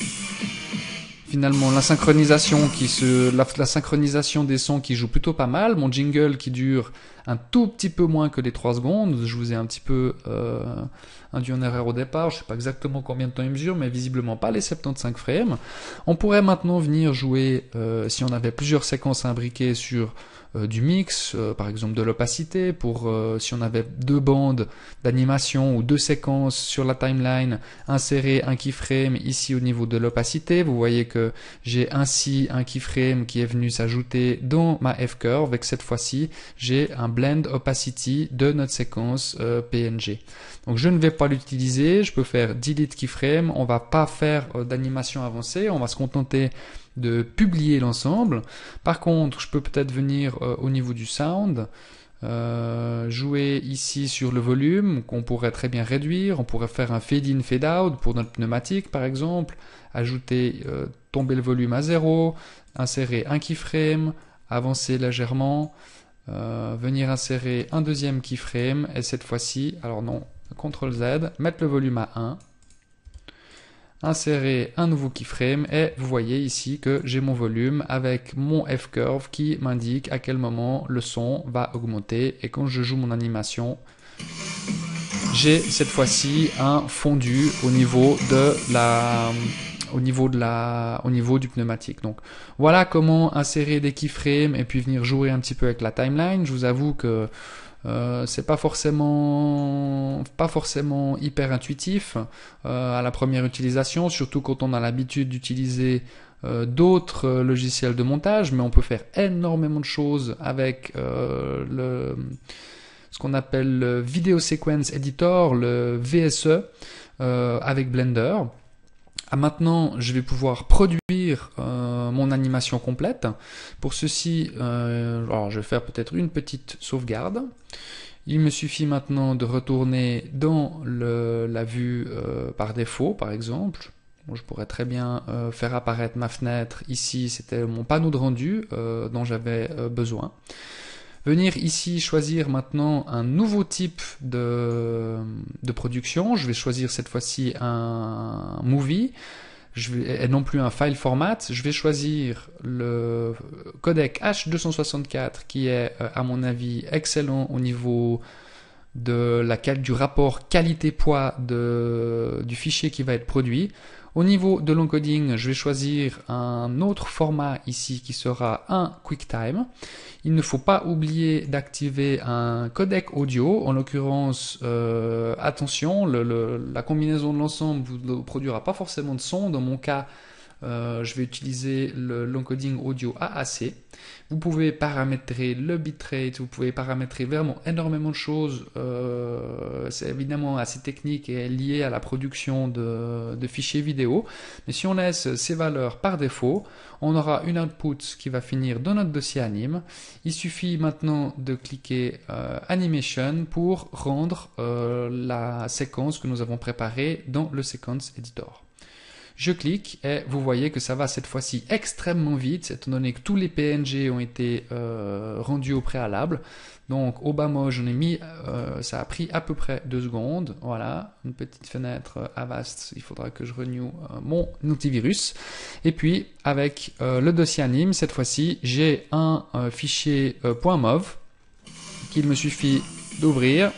finalement la synchronisation qui se la, la synchronisation des sons qui joue plutôt pas mal, mon jingle qui dure un tout petit peu moins que les trois secondes, je vous ai un petit peu euh, induit en erreur au départ, je sais pas exactement combien de temps il mesure, mais visiblement pas les soixante-quinze frames. On pourrait maintenant venir jouer, euh, si on avait plusieurs séquences à imbriquer, sur euh, du mix, euh, par exemple de l'opacité, pour euh, si on avait deux bandes d'animation ou deux séquences sur la timeline, insérer un keyframe ici au niveau de l'opacité. Vous voyez que j'ai ainsi un keyframe qui est venu s'ajouter dans ma F-curve et que cette fois-ci j'ai un blend opacity de notre séquence euh, P N G. Donc je ne vais pas l'utiliser, je peux faire delete keyframe, on va pas faire euh, d'animation avancée, on va se contenter de publier l'ensemble. Par contre, je peux peut-être venir euh, au niveau du sound, Euh, jouer ici sur le volume qu'on pourrait très bien réduire, on pourrait faire un fade in fade out pour notre pneumatique par exemple, ajouter, euh, tomber le volume à zéro, insérer un keyframe, avancer légèrement, euh, venir insérer un deuxième keyframe et cette fois-ci, alors non, contrôle Z, mettre le volume à un, insérer un nouveau keyframe et vous voyez ici que j'ai mon volume avec mon F-curve qui m'indique à quel moment le son va augmenter et quand je joue mon animation, j'ai cette fois-ci un fondu au niveau de la... au niveau de la, au niveau du pneumatique. Donc voilà comment insérer des keyframes et puis venir jouer un petit peu avec la timeline. Je vous avoue que euh, c'est pas forcément, pas forcément hyper intuitif euh, à la première utilisation, surtout quand on a l'habitude d'utiliser euh, d'autres euh, logiciels de montage, mais on peut faire énormément de choses avec euh, le, ce qu'on appelle le Video Sequence Editor, le V S E, euh, avec Blender. Ah, maintenant, je vais pouvoir produire euh, mon animation complète. Pour ceci, euh, alors je vais faire peut-être une petite sauvegarde. Il me suffit maintenant de retourner dans le, la vue euh, par défaut, par exemple. Bon, je pourrais très bien euh, faire apparaître ma fenêtre. Ici, c'était mon panneau de rendu euh, dont j'avais euh, besoin. Venir ici choisir maintenant un nouveau type de, de production. Je vais choisir cette fois-ci un movie je vais, et non plus un file format. Je vais choisir le codec H deux cent soixante-quatre qui est, à mon avis, excellent au niveau de la, du rapport qualité-poids du fichier qui va être produit. Au niveau de l'encoding, je vais choisir un autre format ici qui sera un QuickTime. Il ne faut pas oublier d'activer un codec audio. En l'occurrence, euh, attention, le, le, la combinaison de l'ensemble ne produira pas forcément de son. Dans mon cas, euh, je vais utiliser l'encoding le, audio A A C. Vous pouvez paramétrer le bitrate, vous pouvez paramétrer vraiment énormément de choses. Euh, c'est évidemment assez technique et lié à la production de, de fichiers vidéo. Mais si on laisse ces valeurs par défaut, on aura une output qui va finir dans notre dossier anime. Il suffit maintenant de cliquer euh, Animation pour rendre euh, la séquence que nous avons préparée dans le Sequence Editor. Je clique et vous voyez que ça va cette fois-ci extrêmement vite, étant donné que tous les P N G ont été euh, rendus au préalable. Donc au bas mot, j'en ai mis, euh, ça a pris à peu près deux secondes. Voilà, une petite fenêtre Avast, il faudra que je renew euh, mon antivirus. Et puis avec euh, le dossier anime, cette fois-ci, j'ai un euh, fichier euh, .mov qu'il me suffit d'ouvrir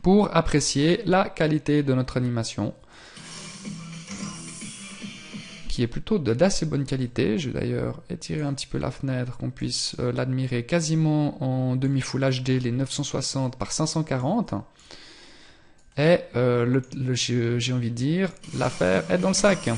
pour apprécier la qualité de notre animation. Qui est plutôt d'assez bonne qualité. Je vais d'ailleurs étirer un petit peu la fenêtre qu'on puisse euh, l'admirer quasiment en demi-full H D, les neuf cent soixante par cinq cent quarante. Et euh, le, le, j'ai envie de dire, l'affaire est dans le sac.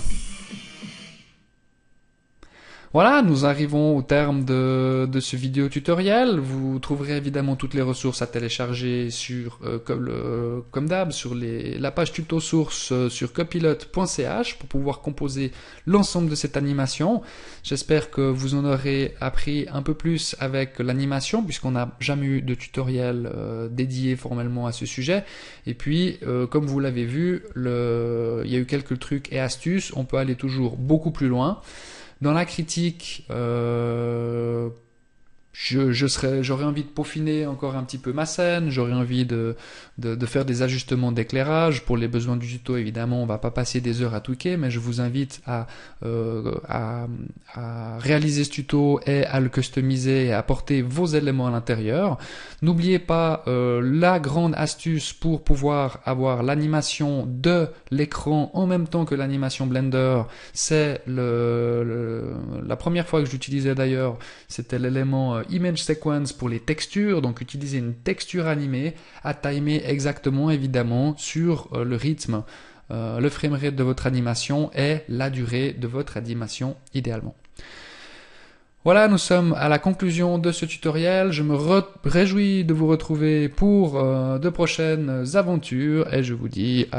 Voilà, nous arrivons au terme de, de ce vidéo tutoriel. Vous trouverez évidemment toutes les ressources à télécharger sur, euh, comme, euh, comme d'hab sur les, la page tuto source euh, sur kopilot point C H pour pouvoir composer l'ensemble de cette animation. J'espère que vous en aurez appris un peu plus avec l'animation puisqu'on n'a jamais eu de tutoriel euh, dédié formellement à ce sujet. Et puis, euh, comme vous l'avez vu, le, il y a eu quelques trucs et astuces. On peut aller toujours beaucoup plus loin. Dans la critique, euh, je, je serais, j'aurais envie de peaufiner encore un petit peu ma scène, j'aurais envie de, de, de faire des ajustements d'éclairage. Pour les besoins du tuto, évidemment, on va pas passer des heures à tweaker, mais je vous invite à, euh, à, à réaliser ce tuto et à le customiser et à apporter vos éléments à l'intérieur. N'oubliez pas euh, la grande astuce pour pouvoir avoir l'animation de l'écran en même temps que l'animation Blender. C'est le, le, la première fois que je l'utilisais d'ailleurs, c'était l'élément Image Sequence pour les textures, donc utiliser une texture animée à timer exactement évidemment sur euh, le rythme, euh, le framerate de votre animation et la durée de votre animation idéalement. Voilà, nous sommes à la conclusion de ce tutoriel. Je me réjouis de vous retrouver pour euh, de prochaines aventures et je vous dis à